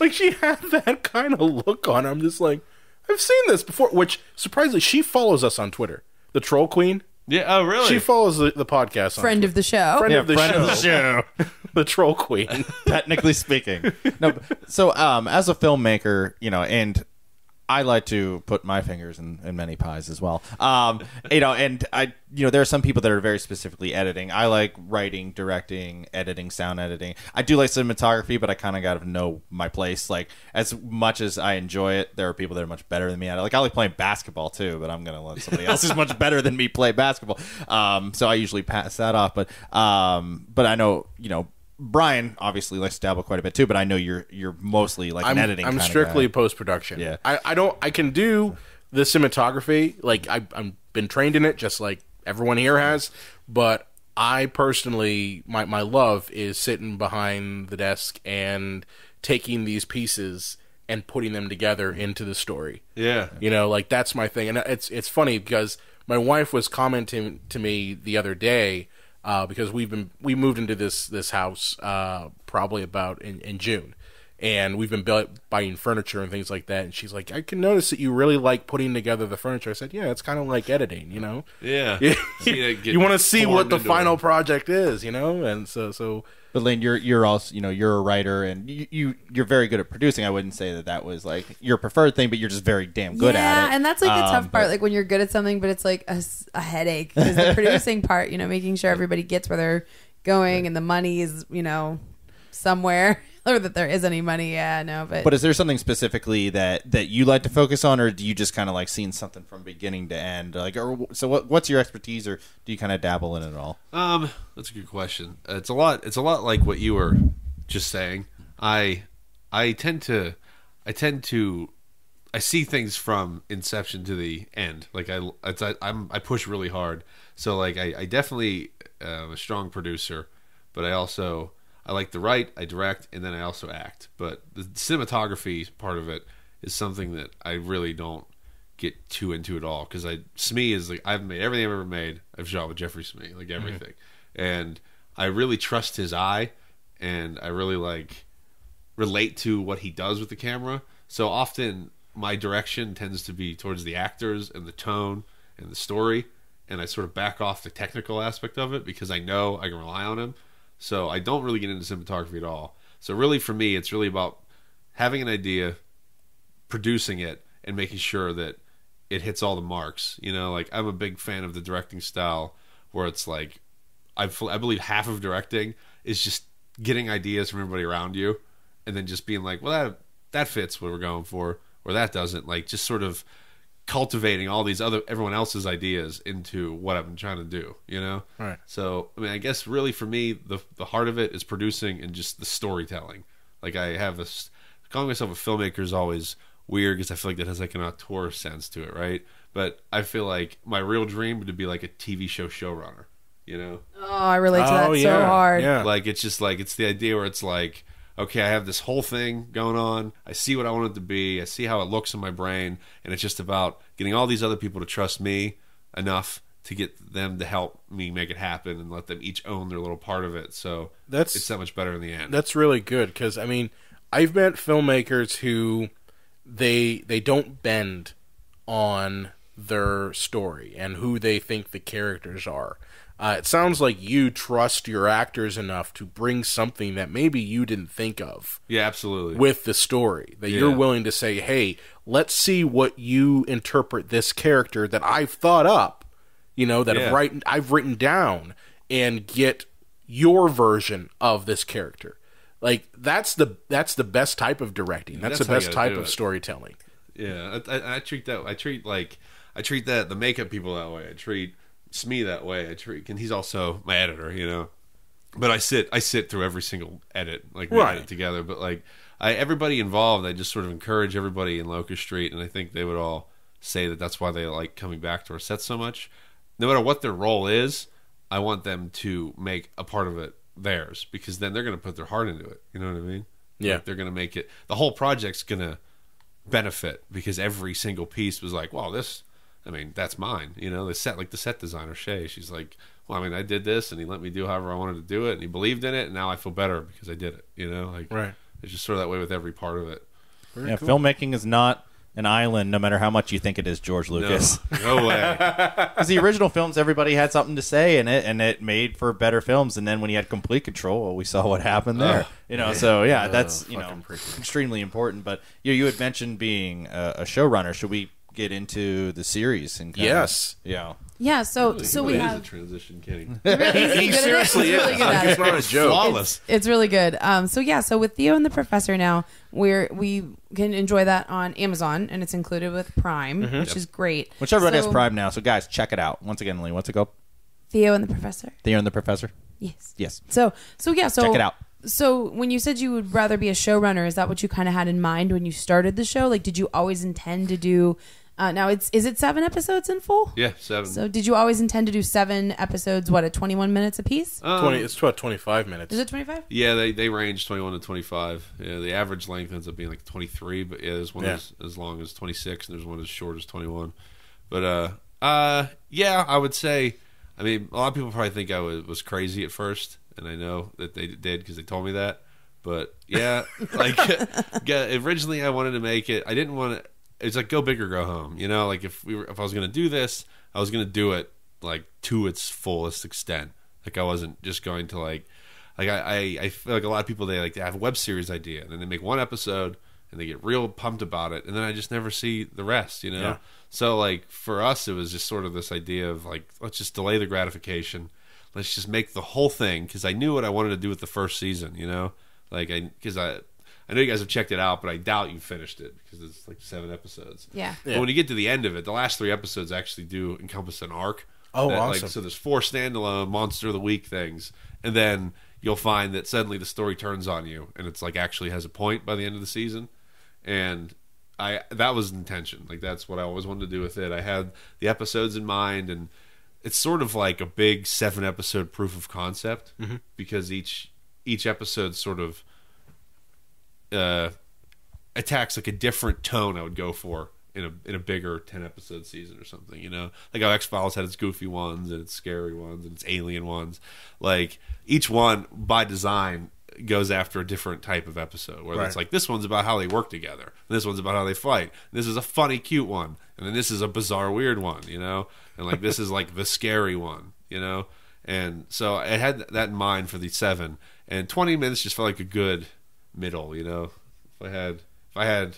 Like she had that kind of look on her. I'm just like, I've seen this before. Which surprisingly, she follows us on Twitter. The troll queen. Yeah. Oh, really? She follows the, the podcast. On friend Twitter. of the show. Friend yeah, of the friend show. Of the show. The troll queen, technically speaking. No, so um, as a filmmaker, you know, and I like to put my fingers in, in many pies as well. Um, you know, and I, you know, there are some people that are very specifically editing. I like writing, directing, editing, sound editing. I do like cinematography, but I kind of got to know my place. Like, as much as I enjoy it, there are people that are much better than me at it. Like, I like playing basketball too, but I'm gonna let somebody else who's much better than me play basketball. Um, so I usually pass that off. But um, but I know, you know, Brian obviously likes to dabble quite a bit too, but I know you're you're mostly like I'm, an editing. I'm kind strictly post production. Yeah, I, I don't. I can do the cinematography. Like I, I'm been trained in it, just like everyone here has. But I personally, my my love is sitting behind the desk and taking these pieces and putting them together into the story. Yeah, you know, like that's my thing. And it's it's funny because my wife was commenting to me the other day. Uh, because we've been we moved into this this house uh, probably about in, in June, And we've been bu- buying furniture and things like that. And she's like, I can notice that you really like putting together the furniture. I said, yeah, it's kind of like editing, you know? Yeah. You want to see what the final it. project is, you know? And so, so. But Laine, you're, you're also, you know, you're a writer and you, you, you're very good at producing. I wouldn't say that that was like your preferred thing, but you're just very damn good yeah, at it. Yeah. And that's like the um, tough part. But, like when you're good at something, but it's like a, a headache is the producing part, you know, making sure everybody gets where they're going and the money is, you know, somewhere. Or that there is any money, yeah, no, but... But is there something specifically that, that you like to focus on, or do you just kind of like seeing something from beginning to end? Like, or, so what, what's your expertise, or do you kind of dabble in it at all? Um, that's a good question. It's a lot. It's a lot like what you were just saying. I, I tend to, I tend to, I see things from inception to the end. Like I, it's, I, I'm, I push really hard. So like I, I definitely am a strong producer, but I also. I like to write, I direct, and then I also act. But the cinematography part of it is something that I really don't get too into at all. Because I Smee is like, I've made everything I've ever made. I've shot with Jeffrey Smee, like everything. Mm-hmm. And I really trust his eye, and I really like relate to what he does with the camera. So often my direction tends to be towards the actors and the tone and the story. And I sort of back off the technical aspect of it because I know I can rely on him. So I don't really get into cinematography at all. So really for me, it's really about having an idea, producing it, and making sure that it hits all the marks. You know, like I'm a big fan of the directing style where it's like, I've, I believe half of directing is just getting ideas from everybody around you and then just being like, well, that, that fits what we're going for, or that doesn't. Like just sort of cultivating all these other everyone else's ideas into what I've been trying to do, you know? Right. So, I mean, I guess really for me, the the heart of it is producing and just the storytelling. Like I have this, calling myself a filmmaker is always weird because I feel like that has like an auteur sense to it, right? But I feel like my real dream would be like a T V show showrunner, you know? Oh, I relate to that oh, yeah. so hard. Yeah. Like it's just like, it's the idea where it's like, okay, I have this whole thing going on. I see what I want it to be. I see how it looks in my brain. And it's just about getting all these other people to trust me enough to get them to help me make it happen and let them each own their little part of it. So that's, it's that much better in the end. That's really good because, I mean, I've met filmmakers who they they don't bend on their story and who they think the characters are. Uh, it sounds like you trust your actors enough to bring something that maybe you didn't think of. Yeah, absolutely. With the story. That yeah. you're willing to say, hey, let's see what you interpret this character that I've thought up, you know, that yeah. I've, written, I've written down, and get your version of this character. Like, that's the that's the best type of directing. That's, that's the best type of storytelling. Yeah, I, I, I treat that, I treat, like, I treat that, the makeup people that way. I treat... Smee that way. I treat, and he's also my editor, you know. But I sit, I sit through every single edit, like right. we edit together. But like, I everybody involved, I just sort of encourage everybody in Locust Street, and I think they would all say that that's why they like coming back to our set so much. No matter what their role is, I want them to make a part of it theirs, because then they're going to put their heart into it. You know what I mean? Yeah, like they're going to make it. The whole project's going to benefit because every single piece was like, wow, this. I mean, that's mine, you know, the set, like the set designer, Shay, she's like, well, I mean, I did this and he let me do however I wanted to do it. And he believed in it. And now I feel better because I did it, you know, like right. it's just sort of that way with every part of it. Very yeah, cool. Filmmaking is not an island, no matter how much you think it is, George Lucas. No, no way. Because the original films, everybody had something to say in it, and it made for better films. And then when he had complete control, we saw what happened there. Oh, you know, man. So yeah, oh, that's, you know, freaking. Extremely important. But you, you had mentioned being a, a showrunner. Should we get into the series and kind yes of, you know. yeah so really, so really we have a transition kidding really, he seriously is. Really good at it. It's not a joke. It's, it's really good. Um so yeah, so with Theo and the Professor now, we're we can enjoy that on Amazon, and it's included with Prime, mm-hmm. which yep. is great, which everybody so, has Prime now, so guys, check it out. Once again, Laine, what's it called? Theo and the Professor. Theo and the Professor. Yes, yes. So so yeah, so check it out. So when you said you would rather be a showrunner, is that what you kind of had in mind when you started the show? Like, did you always intend to do uh, now it's is it seven episodes in full? Yeah, seven. So did you always intend to do seven episodes, what, at twenty-one minutes a piece? Um, twenty it's about twenty-five minutes. Is it twenty-five? Yeah, they they range twenty-one to twenty-five. Yeah, the average length ends up being like twenty-three, but yeah, there's one yeah. as, as long as twenty-six, and there's one as short as twenty-one. But uh uh yeah, I would say, I mean, a lot of people probably think I was, was crazy at first. And I know that they did because they told me that. But yeah, like yeah, originally I wanted to make it. I didn't want to. It's like go big or go home. You know, like if we were, if I was gonna do this, I was gonna do it like to its fullest extent. Like I wasn't just going to like, like I, I, I feel like a lot of people, they like they have a web series idea and then they make one episode and they get real pumped about it and then I just never see the rest. You know. Yeah. So like for us, it was just sort of this idea of like, let's just delay the gratification. Let's just make the whole thing, because I knew what I wanted to do with the first season. You know. Like I, because I, I know you guys have checked it out, but I doubt you finished it because it's like seven episodes. Yeah. yeah. But when you get to the end of it, the last three episodes actually do encompass an arc. Oh, that, awesome! Like, so there's four standalone Monster of the Week things, and then you'll find that suddenly the story turns on you, and it's like actually has a point by the end of the season. And I, that was intention. Like that's what I always wanted to do with it. I had the episodes in mind, and it's sort of like a big seven episode proof of concept mm-hmm. because each. each episode sort of uh, attacks like a different tone I would go for in a in a bigger ten episode season or something, you know? Like how X-Files had its goofy ones and its scary ones and its alien ones. Like each one by design goes after a different type of episode where right. it's like this one's about how they work together, and this one's about how they fight. And this is a funny cute one, and then this is a bizarre weird one, you know? And like this is like the scary one, you know? And so I had that in mind for the seven. And twenty minutes just felt like a good middle, you know. If I had, if I had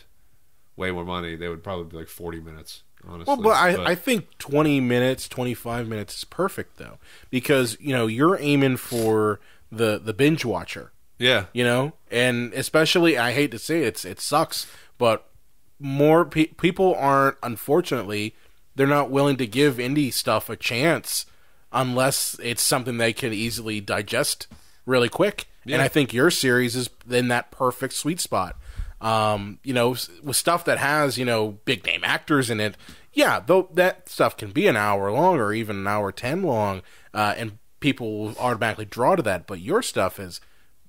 way more money, they would probably be like forty minutes, honestly. Well, but I, but. I think twenty minutes, twenty-five minutes is perfect though, because you know you're aiming for the the binge watcher. Yeah, you know, and especially I hate to say it's it sucks, but more pe people aren't, unfortunately, they're not willing to give indie stuff a chance unless it's something they can easily digest really quick. Yeah. And I think your series is in that perfect sweet spot. Um, you know, with stuff that has, you know, big name actors in it. Yeah. Though that stuff can be an hour long or even an hour ten long. Uh, and people will automatically draw to that. But your stuff is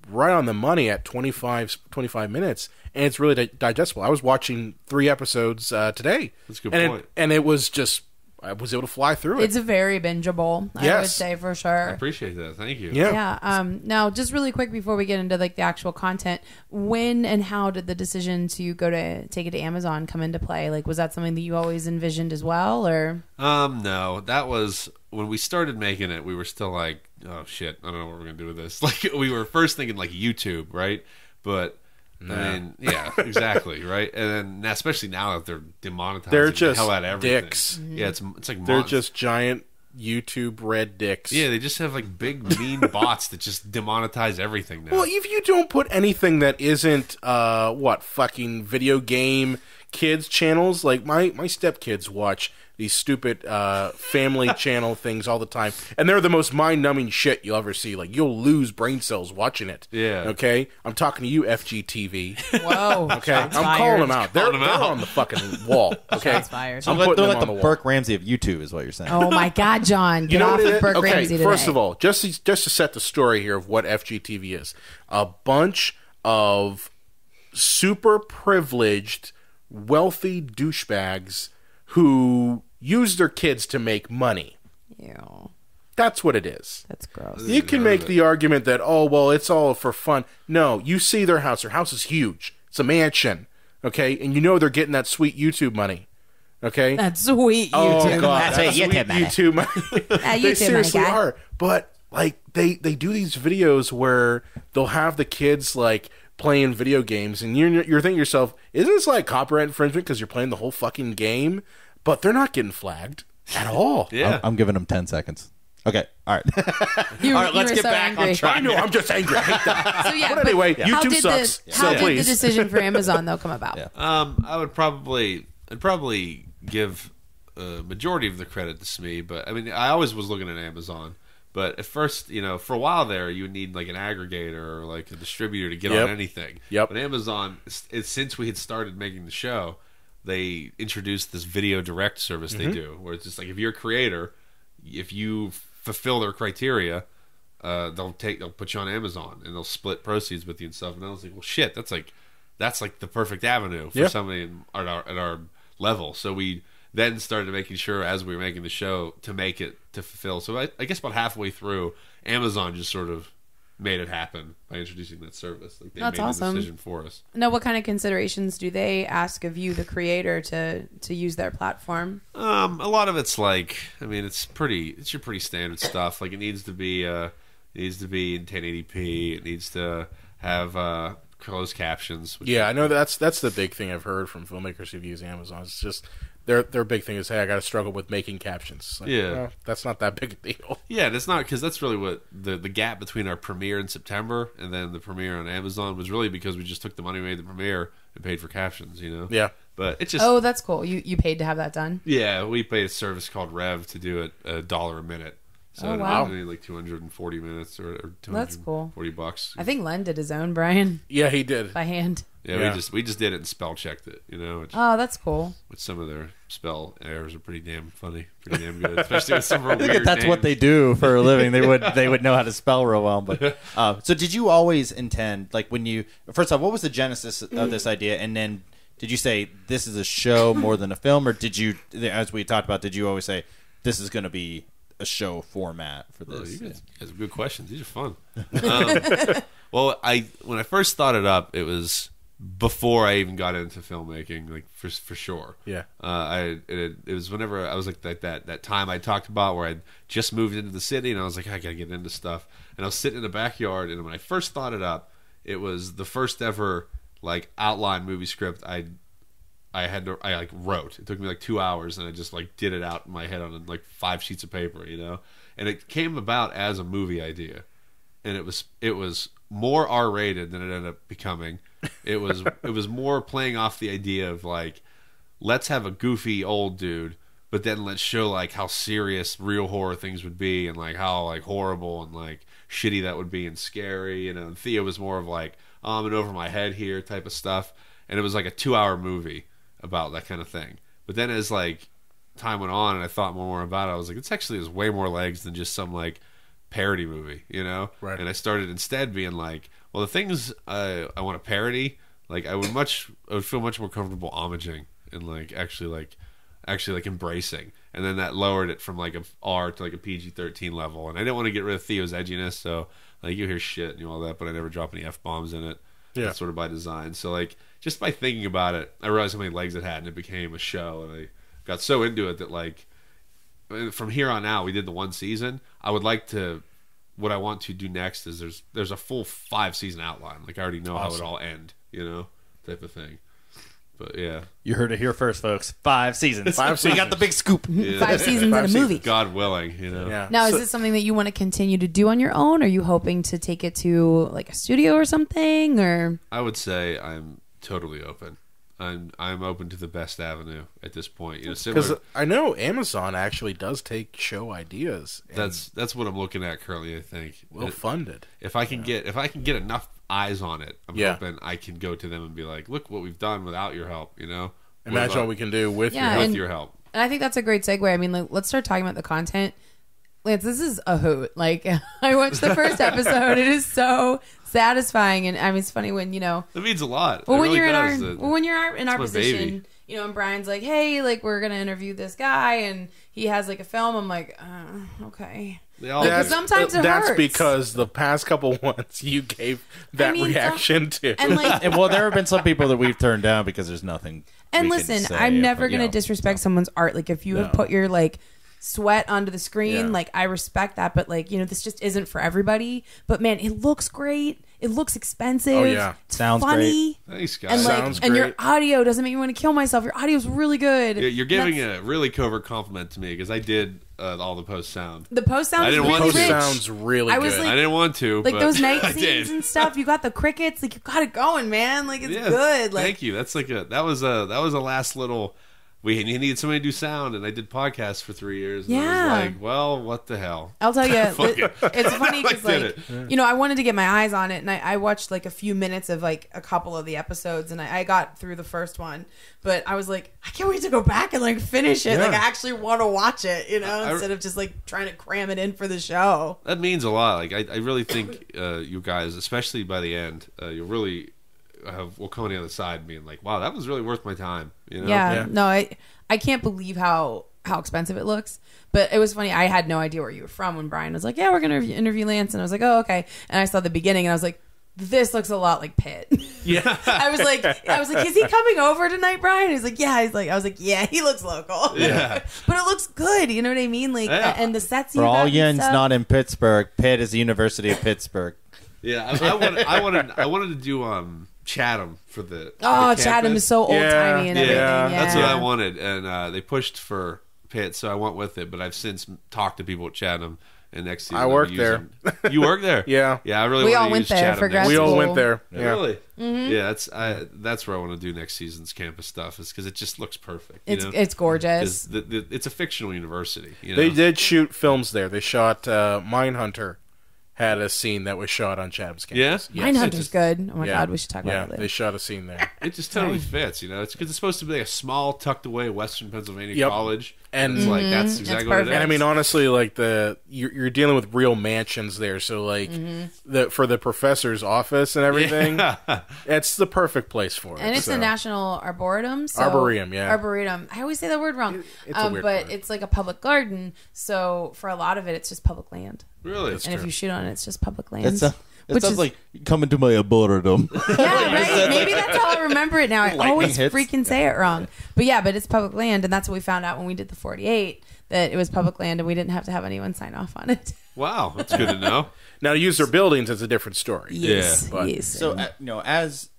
right on the money at twenty-five, twenty-five minutes. And it's really di digestible. I was watching three episodes uh, today. That's a good and point. It, and it was just, I was able to fly through it. It's very bingeable, yes. I would say, for sure. I appreciate that. Thank you. Yeah. yeah. Um, now, just really quick before we get into like the actual content, when and how did the decision to go to take it to Amazon come into play? Like, was that something that you always envisioned as well, or? Um, no, that was when we started making it. We were still like, oh shit, I don't know what we're gonna do with this. Like, we were first thinking like YouTube, right? But. No. I mean, yeah, exactly, right? And then, especially now that they're demonetizing they're just the hell out of everything. Dicks. Yeah, it's it's like they're just giant YouTube red dicks. Yeah, they just have like big mean bots that just demonetize everything now. Well, if you don't put anything that isn't uh, what fucking video game kids channels, like my my stepkids watch these stupid uh, family channel things all the time, and they're the most mind-numbing shit you'll ever see. Like, you'll lose brain cells watching it. Yeah. Okay? I'm talking to you, F G T V. Whoa. Okay? I'm fired. Calling them out. They're, them they're out. on the fucking wall. Okay? Fired. I'm putting they're them like on the, the Burke Ramsey of YouTube is what you're saying. Oh, my God, John. Get you know off of Burke okay, Ramsey today. First of all, just, just to set the story here of what F G T V is, a bunch of super privileged, wealthy douchebags who use their kids to make money. Ew. That's what it is. That's gross. You can make the argument that, oh, well, it's all for fun. No, you see their house. Their house is huge. It's a mansion, okay? And you know they're getting that sweet YouTube money, okay? That sweet YouTube. Oh, God. That's that sweet YouTube money. YouTube they seriously money, are. But, like, they, they do these videos where they'll have the kids, like, playing video games, and you're, you're thinking to yourself, isn't this like copyright infringement because you're playing the whole fucking game? But they're not getting flagged at all. Yeah. I'm, I'm giving them ten seconds. Okay. All right. You, all right. Let's get so back angry. on track. I know. I'm just angry. I hate that. So, yeah, but, but anyway, yeah. YouTube sucks. The, so how please. did the decision for Amazon though come about? Yeah. Um, I would probably, I'd probably give a majority of the credit to Smee, but I mean, I always was looking at Amazon. But at first, you know, for a while there, you would need like an aggregator or like a distributor to get yep. on anything. Yep. But Amazon, it, since we had started making the show, they introduced this video direct service mm-hmm. they do, where it's just like if you're a creator, if you fulfill their criteria, uh, they'll take, they'll put you on Amazon and they'll split proceeds with you and stuff. And I was like, well, shit, that's like, that's like the perfect avenue for yep. somebody in, at our at our level. So we then started making sure as we were making the show to make it to fulfill. So I, I guess about halfway through, Amazon just sort of made it happen by introducing that service. Like, they That's made awesome. the decision for us. Now, what kind of considerations do they ask of you, the creator, to to use their platform? Um, a lot of it's like, I mean, it's pretty, it's your pretty standard stuff. Like, it needs to be, uh, it needs to be in ten eighty p. It needs to have uh, closed captions. Which yeah, I know that's that's the big thing I've heard from filmmakers who've used Amazon. It's just their their big thing is, hey, I got to struggle with making captions. Like, yeah, well, that's not that big a deal. Yeah, and it's not, because that's really what the the gap between our premiere in September and then the premiere on Amazon was really because we just took the money we made the premiere and paid for captions. You know? Yeah. But it's just, oh, that's cool. You you paid to have that done? Yeah, we paid a service called Rev to do it a dollar a minute. So oh, wow. It like two hundred forty minutes or, or two hundred forty That's cool. bucks. I think Len did his own, Brian. Yeah, he did. By hand. Yeah, yeah. we just we just did it and spell checked it, you know. Which, oh, that's cool. Which some of their spell errors are pretty damn funny, pretty damn good, especially with some real I think weird that's names. What they do for a living. They would they would know how to spell real well. But uh, so did you always intend, like, when you first off, what was the genesis of this idea, and then did you say this is a show more than a film, or did you, as we talked about, did you always say this is going to be a show format for this? Oh, you guys, yeah. That's a good question. These are fun. Um, well, I when I first thought it up, it was before I even got into filmmaking, like for for sure. Yeah. Uh, I it, it was whenever I was like that that that time I talked about where I just moved into the city and I was like, I gotta get into stuff. And I was sitting in the backyard, and when I first thought it up, it was the first ever like outline movie script I. I had to, I like wrote. It took me like two hours, and I just like did it out in my head on like five sheets of paper, you know. And it came about as a movie idea, and it was it was more R-rated than it ended up becoming. It was it was more playing off the idea of like, let's have a goofy old dude, but then let's show like how serious real horror things would be, and like how like horrible and like shitty that would be and scary, you know. And Theo was more of like, oh, I'm in over my head here type of stuff, and it was like a two-hour movie about that kind of thing. But then as like time went on and I thought more and more about it, I was like, this actually has way more legs than just some like parody movie, you know? Right. And I started instead being like, well, the things I, I want to parody, like I would much, I would feel much more comfortable homaging and like actually like, actually like embracing. And then that lowered it from like a R to like a P G thirteen level. And I didn't want to get rid of Theo's edginess. So like you hear shit and you know, all that, but I never drop any F bombs in it. Yeah. That's sort of by design. So like, just by thinking about it, I realized how many legs it had, and it became a show. And I got so into it that, like, from here on out, we did the one season. I would like to, what I want to do next is there's there's a full five season outline. Like I already know awesome. how it all end, you know, type of thing. But yeah, you heard it here first, folks. Five seasons. Five seasons. We got the big scoop. Yeah. Five seasons in a movie. God willing, you know. Yeah. Now, so, is this something that you want to continue to do on your own? Are you hoping to take it to like a studio or something? Or I would say I'm. Totally open. I'm I'm open to the best avenue at this point. You know, because I know Amazon actually does take show ideas. That's that's what I'm looking at currently. I think well and funded. If I can yeah. get if I can get enough eyes on it, I'm yeah. hoping I can go to them and be like, look what we've done without your help. You know, imagine what we can do with yeah, your, with and, your help. And I think that's a great segue. I mean, like, let's start talking about the content. Lance, this is a hoot. Like, I watched the first episode. It is so satisfying. And I mean, it's funny when, you know, it means a lot. Well, when really you're in our, the, well, when you're in our position, baby. you know, and Brian's like, hey, like, we're going to interview this guy and he has like a film. I'm like, uh, okay. All, like, sometimes it that's hurts. Because the past couple ones you gave that I mean, reaction to. And like, and well, there have been some people that we've turned down because there's nothing. And listen, I'm never going to disrespect no. someone's art. Like if you no. have put your like, sweat onto the screen yeah. like I respect that, but like, you know, this just isn't for everybody. But man, it looks great, it looks expensive, oh yeah, it's sounds funny. Great thanks guys and, like, sounds and great. Your audio doesn't make me want to kill myself. Your audio's really good. Yeah, you're giving a really covert compliment to me because I did uh, all the post sound the post sound I didn't really want to. sounds really I was, good like, I didn't want to like but those night scenes did. and stuff. You got the crickets, like you got it going, man, like it's yeah, good like, thank you. That's like a that was a that was a last little We needed somebody to do sound, and I did podcasts for three years. And yeah. I was like, well, what the hell? I'll tell you, it, it's funny because, like, it. you know, I wanted to get my eyes on it, and I, I watched, like, a few minutes of, like, a couple of the episodes, and I, I got through the first one. But I was like, I can't wait to go back and, like, finish it. Yeah. Like, I actually want to watch it, you know, I, instead I, of just, like, trying to cram it in for the show. That means a lot. Like, I, I really think uh, you guys, especially by the end, uh, you'll really... Have, we'll come on the other side being like, wow, that was really worth my time, you know? yeah, yeah no I I can't believe how how expensive it looks. But it was funny. I had no idea where you were from when Brian was like, yeah, we're going to interview Lance. And I was like, oh, okay. And I saw the beginning and I was like, this looks a lot like Pitt. Yeah. I was like, I was like, is he coming over tonight, Brian? He's like, yeah. He's like, I was like, yeah, he looks local. Yeah. But it looks good. You know what I mean? Like, yeah. And the sets. For all yens not in Pittsburgh, Pitt is the University of Pittsburgh. Yeah. I, I, wanted, I wanted, I wanted to do, um, Chatham for the. For oh, the Chatham is so old timey yeah, and everything. Yeah. yeah. That's what I wanted. And, uh, they pushed for Pitt. So I went with it, but I've since talked to people at Chatham. And next season, I worked there. You worked there? Yeah. Yeah, I really we want all to went use there Chatham for grad school. We all went there. Yeah. Really? Mm-hmm. Yeah, that's I, that's where I want to do next season's campus stuff is because it just looks perfect. You it's know? It's gorgeous. It's, the, the, it's a fictional university. You know? They did shoot films there. They shot uh, Mindhunter had a scene that was shot on Chatham's campus. Yeah? Yes. Mindhunter's good. Oh, my yeah. God, we should talk yeah, about it later. They shot a scene there. It just totally fits, you know? It's because it's supposed to be like a small, tucked-away Western Pennsylvania yep. college. And it's like mm-hmm. that's exactly what it is. And I mean, honestly, like the you're, you're dealing with real mansions there, so like mm-hmm. the for the professor's office and everything, yeah. it's the perfect place for it. And it's so. a national arboretum, so arboretum, yeah, arboretum. I always say that word wrong, it, it's um, a weird but word. It's like a public garden. So for a lot of it, it's just public land. Really, that's and true. If you shoot on it, it's just public land. It's a It Which sounds is, like coming to my arboretum. Yeah, right. Maybe that's how I remember it now. I Lightning always hits. freaking say it wrong. But yeah, but it's public land, and that's what we found out when we did the forty-eight that it was public land, and we didn't have to have anyone sign off on it. Wow, that's good to know. Now, to use their buildings is a different story. Yes, yeah. But, yes. So, uh, you know, as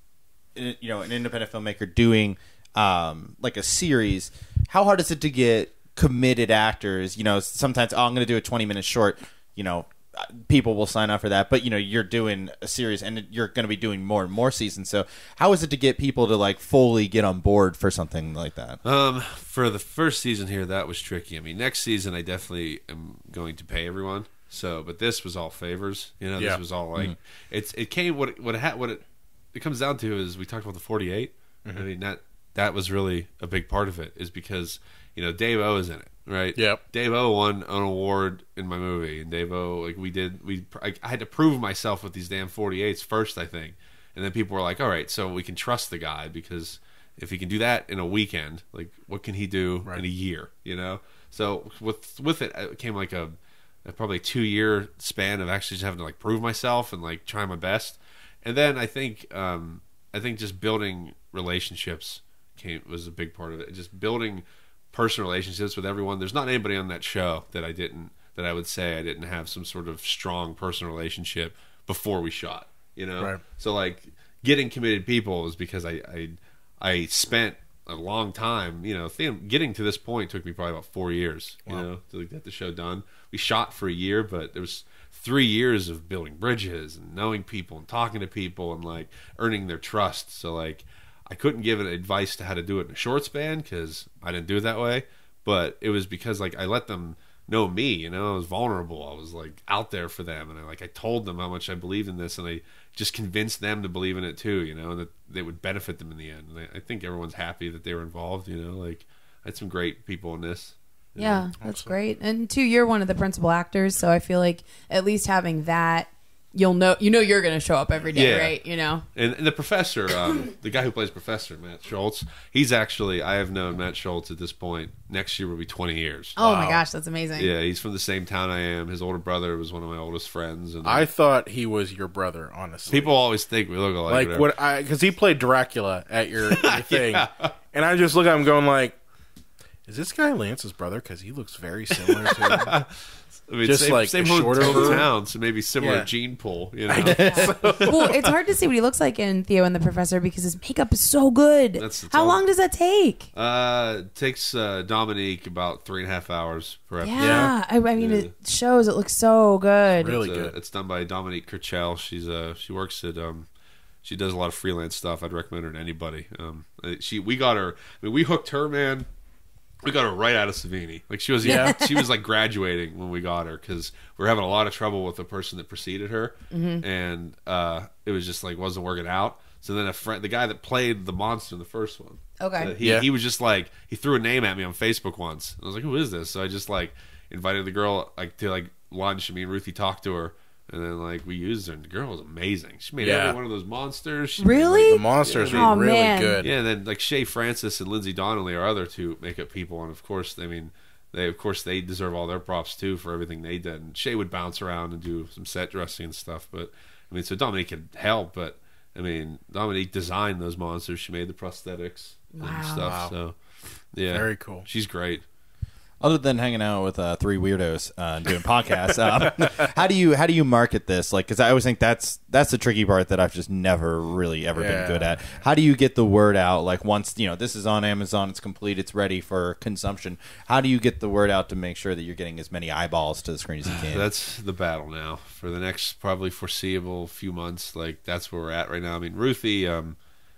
you know, an independent filmmaker doing um, like a series, how hard is it to get committed actors? You know, sometimes oh, I'm going to do a twenty-minute short. You know. People will sign up for that, but you know you're doing a series and you're going to be doing more and more seasons. So how is it to get people to like fully get on board for something like that? Um, for the first season here, that was tricky. I mean, next season I definitely am going to pay everyone. So, but this was all favors. You know, yeah. this was all like mm-hmm. it's it came what what it had, what it it comes down to is we talked about the forty-eight. Mm-hmm. I mean that that was really a big part of it is because you know Dave O is in it. Right. Yep. Dave O won an award in my movie, and Dave O, like we did, we I, I had to prove myself with these damn forty-eights first, I think, and then people were like, "All right, so we can trust the guy because if he can do that in a weekend, like what can he do right. in a year?" You know. So with with it, it came like a, a probably two year span of actually just having to like prove myself and like try my best, and then I think um, I think just building relationships came was a big part of it, just building. Personal relationships with everyone. There's not anybody on that show that I didn't that I would say I didn't have some sort of strong personal relationship before we shot. You know, right. So like getting committed people is because I, I I spent a long time. You know, getting to this point took me probably about four years. Wow. You know, to like get the show done. We shot for a year, but there was three years of building bridges and knowing people and talking to people and like earning their trust. So like. I couldn't give it advice to how to do it in a short span because I didn't do it that way. But it was because like I let them know me, you know, I was vulnerable. I was like out there for them, and I like I told them how much I believed in this, and I just convinced them to believe in it too, you know, and that they would benefit them in the end. And I, I think everyone's happy that they were involved, you know. Like I had some great people in this. Yeah, know? That's awesome. Great. And two, you're one of the principal actors, so I feel like at least having that. You'll know, you know, you're going to show up every day, yeah. right? You know, and, and the professor, um, the guy who plays Professor Matt Schultz, he's actually I have known Matt Schultz at this point. Next year will be twenty years. Oh wow. My gosh, that's amazing! Yeah, he's from the same town I am. His older brother was one of my oldest friends, and I like, thought he was your brother. Honestly, people always think we look alike. Like what I because he played Dracula at your, your thing, yeah. and I just look at him going like, "Is this guy Lance's brother? Because he looks very similar to." him. I mean, just same, like same shorter town, so maybe similar yeah. gene pool. You know, yeah. Well, it's hard to see what he looks like in Theo and the Professor because his makeup is so good. That's how long does that take? Uh, it takes uh, Dominique about three and a half hours per episode. Yeah, I, I mean, yeah. it shows. It looks so good. It's really it's, good. Uh, it's done by Dominique Kerchel. She's uh, she works at um, she does a lot of freelance stuff. I'd recommend her to anybody. Um, she we got her. I mean, we hooked her, man. We got her right out of Savini. Like she was, yeah. she was like graduating when we got her because we were having a lot of trouble with the person that preceded her, mm-hmm. and uh, it was just like wasn't working out. So then a friend, the guy that played the monster in the first one, okay, uh, he yeah. he was just like he threw a name at me on Facebook once. I was like, who is this? So I just like invited the girl like to like lunch. Me and Ruthie talked to her. And then, like, we used her, and the girl was amazing. She made yeah. every one of those monsters. She really? Made, like, the monsters yeah, were oh, really man. good. Yeah, and then, like, Shay Francis and Lindsay Donnelly are other two makeup people. And, of course, I mean, They, of course, they deserve all their props, too, for everything they did. And Shay would bounce around and do some set dressing and stuff. But, I mean, so Dominique could help. But, I mean, Dominique designed those monsters. She made the prosthetics wow. and stuff. Wow. So, yeah. Very cool. She's great. Other than hanging out with uh, three weirdos uh, and doing podcasts, um, how do you how do you market this? Like, because I always think that's that's the tricky part that I've just never really ever yeah. been good at. How do you get the word out? Like, once you know this is on Amazon, it's complete, it's ready for consumption. How do you get the word out to make sure that you're getting as many eyeballs to the screen as you can? That's the battle now for the next probably foreseeable few months. Like, that's where we're at right now. I mean, Ruthie, um,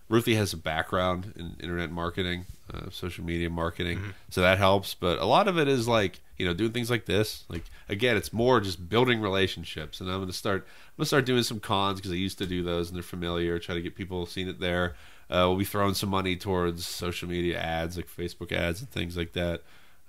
Ruthie has a background in internet marketing. Uh, social media marketing, mm-hmm. so that helps. But a lot of it is like, you know, doing things like this. Like, again, it's more just building relationships. And I'm gonna start, I'm gonna start doing some cons because I used to do those and they're familiar. Try to get people seen it there. Uh, we'll be throwing some money towards social media ads, like Facebook ads and things like that.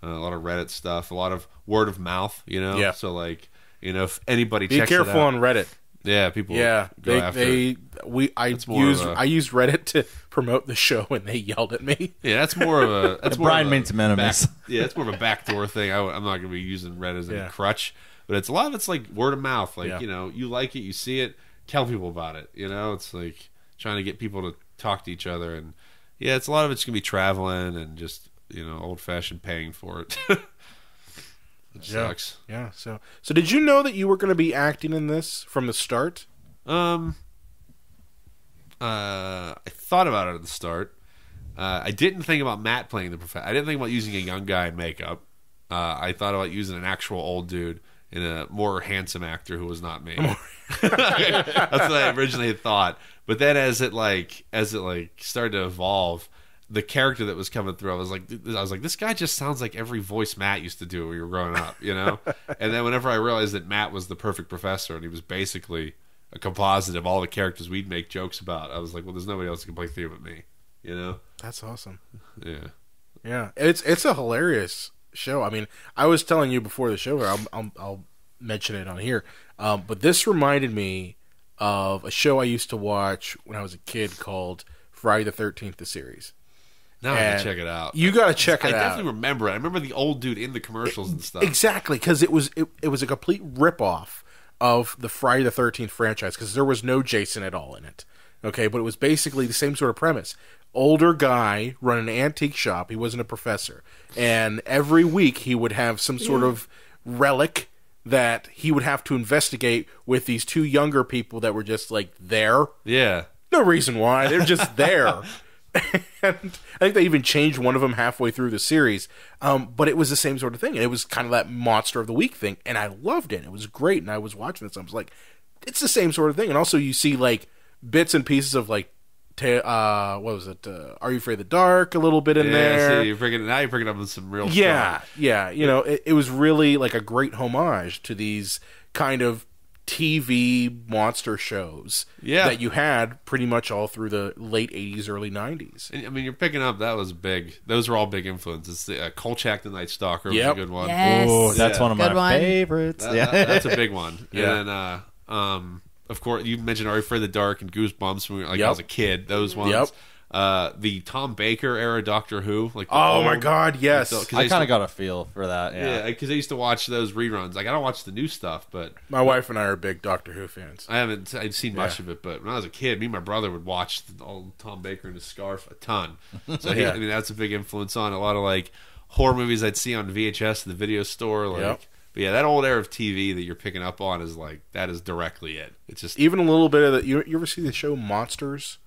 Uh, a lot of Reddit stuff, a lot of word of mouth. You know, yeah. So like, you know, if anybody be checks careful it out, on Reddit. Yeah, people. Yeah, go they, after they, we. I used a, I used Reddit to promote the show, and they yelled at me. Yeah, that's more of a that's more Brian Mintz minimus. Yeah, that's more of a backdoor thing. I, I'm not going to be using Reddit as a yeah. crutch, but it's a lot of it's like word of mouth. Like yeah. you know, you like it, you see it, tell people about it. You know, it's like trying to get people to talk to each other, and yeah, it's a lot of it's going to be traveling and just you know old fashioned paying for it. It yeah. sucks. Yeah. So, so did you know that you were going to be acting in this from the start? Um, uh, I thought about it at the start. Uh, I didn't think about Matt playing the professor. I didn't think about using a young guy in makeup. Uh, I thought about using an actual old dude and a more handsome actor who was not me. That's what I originally thought. But then, as it like as it like started to evolve. The character that was coming through, I was like, I was like, this guy just sounds like every voice Matt used to do when you were growing up, you know. And then whenever I realized that Matt was the perfect professor and he was basically a composite of all the characters we'd make jokes about, I was like, well, there's nobody else who can play Theo but me, you know. That's awesome. Yeah, yeah. It's it's a hilarious show. I mean, I was telling you before the show, I'll I'll, I'll mention it on here, um, but this reminded me of a show I used to watch when I was a kid called Friday the thirteenth, the series. Now I have to check it out. You got to check it out. I definitely remember it. I remember the old dude in the commercials and stuff. Exactly, because it was it, it was a complete ripoff of the Friday the thirteenth franchise because there was no Jason at all in it. Okay, but it was basically the same sort of premise. Older guy running an antique shop. He wasn't a professor. And every week he would have some sort yeah. of relic that he would have to investigate with these two younger people that were just like there. Yeah. No reason why. They're just there. And I think they even changed one of them halfway through the series, um, but it was the same sort of thing, and it was kind of that monster of the week thing, and I loved it. It was great, and I was watching this, and I was like, it's the same sort of thing. And also, you see like bits and pieces of like, te uh, what was it? Uh, Are You Afraid of the Dark? A little bit in yeah, there. See, you're bringing, now you're bringing up with some real. Yeah, stuff. yeah. You know, it, it was really like a great homage to these kind of T V monster shows yeah. that you had pretty much all through the late eighties, early nineties. And, I mean, you're picking up, that was big. Those were all big influences. The, uh, Kolchak the Night Stalker yep. was a good one. Yes. Ooh, that's yeah. one of good my one. favorites. That, yeah. that, that's a big one. Yeah. And then, uh, um, of course, you mentioned Are You Afraid of the Dark and Goosebumps when we were, like, yep. I was a kid. Those ones. Yep. Uh, the Tom Baker era Doctor Who. Like, oh, old, my God, yes. Like the, I, I kind of got a feel for that. Yeah, because yeah, I used to watch those reruns. Like, I don't watch the new stuff, but... My wife and I are big Doctor Who fans. I haven't I've seen yeah. much of it, but when I was a kid, me and my brother would watch the old Tom Baker and his scarf a ton. So, yeah. he, I mean, that's a big influence on a lot of, like, horror movies I'd see on V H S in the video store. Like, yep. But, yeah, that old era of T V that you're picking up on is, like, that is directly it. It's just... Even a little bit of the... You, you ever see the show Monsters?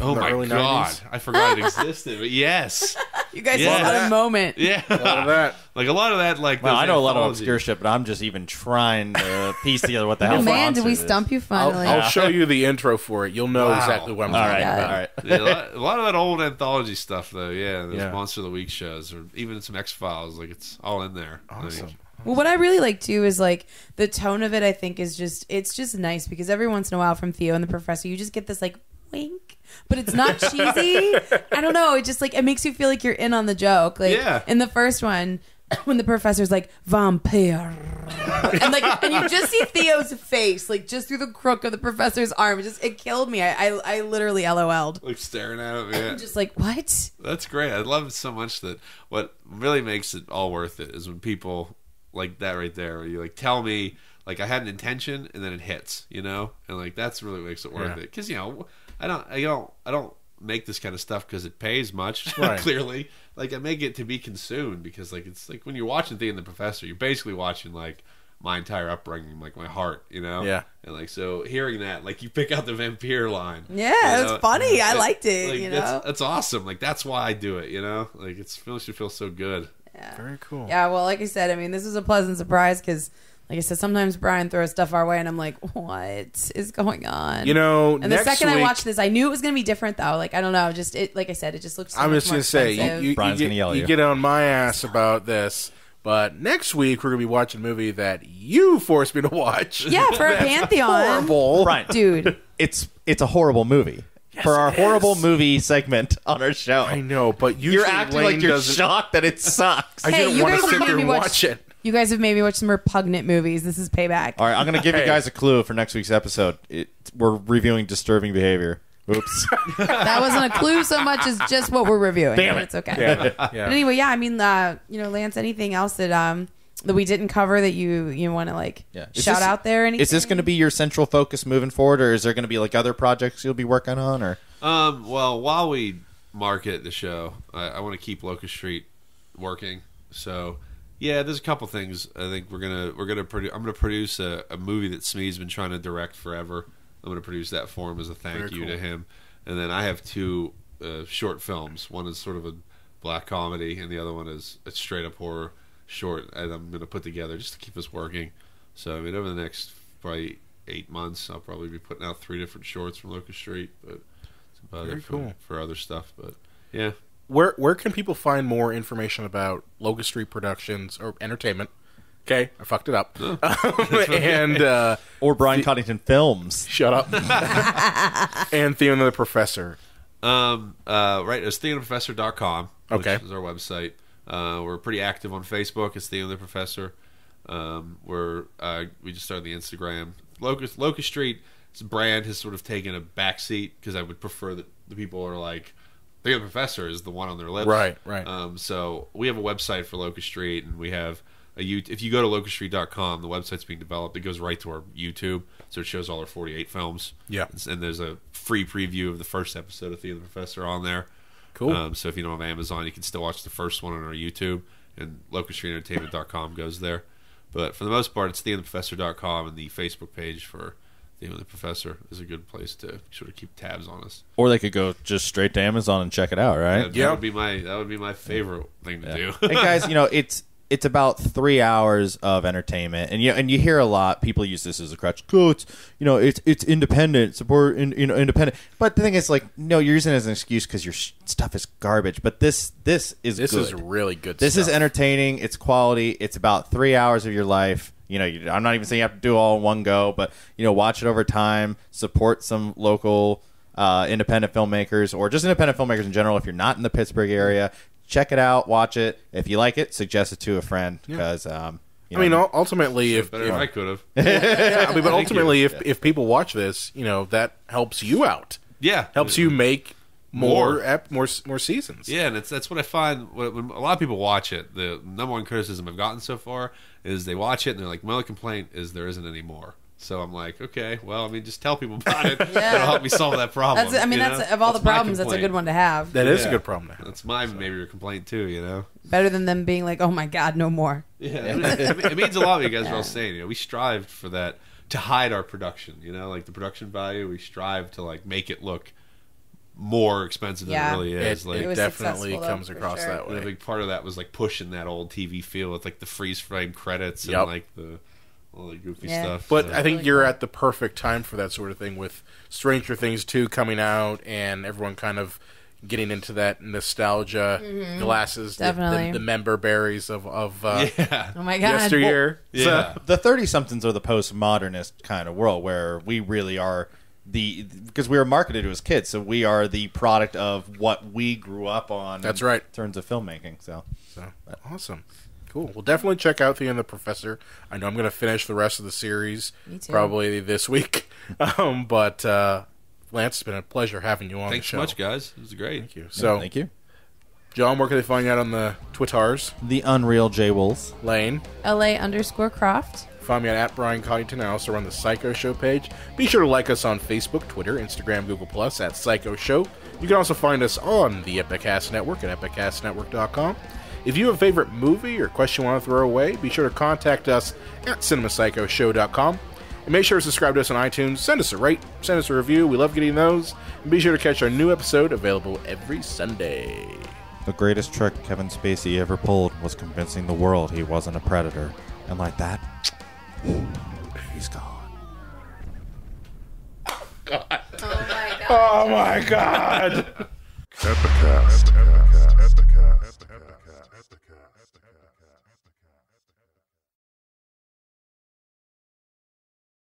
Oh my God! nineties. I forgot it existed, but yes, you guys yeah. had a moment. Yeah, a lot of that, like a lot of that, like well, I know anthology. a lot of obscure shit, but I'm just even trying to piece together what the hell. Man, did we stump you finally? I'll, I'll show you the intro for it. You'll know wow. exactly what I'm talking about. All right, yeah. all right. Yeah, a, lot, a lot of that old anthology stuff, though. Yeah, those yeah. Monster of the Week shows, or even some X-Files. Like it's all in there. Awesome. Like, well, what I really like, too, is, like, the tone of it, I think, is just, it's just nice because every once in a while from Theo and the Professor, you just get this, like, wink, but it's not cheesy. I don't know. It just, like, it makes you feel like you're in on the joke. Like, yeah. in the first one, when the professor's like, vampire. And like, and you just see Theo's face, like just through the crook of the professor's arm. It just, it killed me. I, I, I literally LOL'd. Like staring at him. Yeah. I'm just like, what? That's great. I love so much that what really makes it all worth it is when people like that right there, where you like, tell me, like I had an intention and then it hits, you know? And like, that's really what makes it worth yeah. it. Cause you know, I don't, I don't, I don't make this kind of stuff cause it pays much. Right. Clearly. Like I make it to be consumed because like, it's like when you're watching Theo and the Professor, you're basically watching like my entire upbringing, like my heart, you know? Yeah. And like, so hearing that, like you pick out the vampire line. Yeah. It was funny. I liked it. Like, you know? That's, that's awesome. Like that's why I do it, you know? Like it's it should feel so good. Yeah. Very cool. Yeah. Well, like I said, I mean, this was a pleasant surprise because like I said, sometimes Brian throws stuff our way, and I'm like, "What is going on?" You know. And next the second week, I watched this, I knew it was going to be different, though. Like I don't know, just it. Like I said, it just looks. So I'm much just going to say, you, you, Brian's you, gonna yell you. you get on my ass about this, but next week we're going to be watching a movie that you forced me to watch. Yeah, for a pantheon. Horrible, Brian, dude. It's it's a horrible movie. Yes, for our horrible movie segment on our show. I know, but you're acting Laine like you're doesn't... shocked that it sucks. I hey, didn't want to sit there and watch, watch it. You guys have made me watch some repugnant movies. This is payback. All right, I'm going to give you guys a clue for next week's episode. It, we're reviewing Disturbing Behavior. Oops. That wasn't a clue so much as just what we're reviewing. Damn it. It's okay. Yeah. Yeah. But anyway, yeah, I mean, uh, you know, Lance, anything else that um that we didn't cover that you you want to like yeah. shout this, out there? Anything? Is this going to be your central focus moving forward, or is there going to be like other projects you'll be working on? Or um, well, while we market the show, I, I want to keep Locust Street working, so. Yeah, there's a couple things. I think we're gonna we're gonna produce. I'm gonna produce a, a movie that Smee's been trying to direct forever. I'm gonna produce that for him as a thank Very you cool. to him. And then I have two uh, short films. One is sort of a black comedy, and the other one is a straight up horror short. And I'm gonna put together just to keep us working. So I mean, over the next probably eight months, I'll probably be putting out three different shorts from Locust Street, but it's about Very it for, cool. for other stuff. But yeah. Where where can people find more information about Locust Street Productions or Entertainment? Okay, I fucked it up. Oh. Um, and uh, or Brian the, Coddington Films. Shut up. And Theo and the Professor. Um, uh, right, it's theo and the professor dot com. Okay, which is our website. Uh, we're pretty active on Facebook. It's Theo and the Professor. Um, we're uh, we just started the Instagram. Locust Locust Street brand has sort of taken a backseat because I would prefer that the people are like. The Professor is the one on their list. Right, right. Um, so we have a website for Locust Street, and we have a YouTube. If you go to locust street dot com, the website's being developed. It goes right to our YouTube, so it shows all our forty-eight films. Yeah. And there's a free preview of the first episode of Theo and the Professor on there. Cool. Um, so if you don't have Amazon, you can still watch the first one on our YouTube, and locust street entertainment dot com goes there. But for the most part, it's theo and the professor dot com, and the Facebook page for... Even the Professor is a good place to sort of keep tabs on us. Or they could go just straight to Amazon and check it out, right? That, that yeah, would be my that would be my favorite thing to yeah. do. And guys, you know, it's it's about three hours of entertainment, and you and you hear a lot. People use this as a crutch. Oh, it's, you know, it's it's independent support, in, you know, independent. But the thing is, like, no, you're using it as an excuse because your sh stuff is garbage. But this this is this good. is really good. This stuff. is entertaining. It's quality. It's about three hours of your life. You know, you, I'm not even saying you have to do all in one go, but, you know, watch it over time, support some local uh, independent filmmakers or just independent filmmakers in general. If you're not in the Pittsburgh area, check it out, watch it. If you like it, suggest it to a friend because, yeah. um, you know, I mean, ultimately, if better if I could have, yeah, I mean, but ultimately, if, if people watch this, you know, that helps you out. Yeah. Helps you make more, more, ep more, more seasons. Yeah. And it's, that's what I find when a lot of people watch it. The number one criticism I've gotten so far is they watch it and they're like, my only complaint is there isn't any more. So I'm like, okay, well, I mean, just tell people about it. Yeah. It'll help me solve that problem. That's, I mean, that's know? of all that's the problems, that's a good one to have. That is yeah. a good problem to have. That's my so. maybe your complaint too, you know? Better than them being like, oh my God, no more. Yeah, it, it means a lot what you guys yeah. are all saying. You know, we strived for that to hide our production, you know, like the production value. We strive to like make it look more expensive than yeah. it really is. It, like, it definitely comes though, across sure. that way. And a big part of that was like pushing that old T V feel with like the freeze frame credits yep. and like the all the goofy yeah. stuff. But so. I think really you're cool. at the perfect time for that sort of thing with Stranger Things two coming out and everyone kind of getting into that nostalgia mm-hmm. glasses, definitely. The, the, the member berries of, of uh, yeah. oh my God. yesteryear. Well, yeah. So the thirty somethings are the postmodernist kind of world where we really are. The because we were marketed as kids, so we are the product of what we grew up on. That's right. In terms of filmmaking, so, so awesome. Cool. Well, definitely check out Theo and the Professor. I know I'm going to finish the rest of the series probably this week. Um, but uh, Lance, it's been a pleasure having you on Thanks the show. Thanks so much, guys. It was great. Thank you. So, yeah, thank you. John, where can they find you out on the Twitters? The Unreal J Wolves. Laine. L A underscore Croft. Find me on at Brian Coddington. I also run the Psycho Show page. Be sure to like us on Facebook, Twitter, Instagram, Google Plus at Psycho Show. You can also find us on the Epicast Network at epicast network dot com. If you have a favorite movie or question you want to throw away, be sure to contact us at cinema psycho show dot com. And make sure to subscribe to us on iTunes. Send us a rate. Send us a review. We love getting those. And be sure to catch our new episode available every Sunday. The greatest trick Kevin Spacey ever pulled was convincing the world he wasn't a predator. And like that, he's gone. Oh, God. Oh, my God. Oh, my God. Epicast.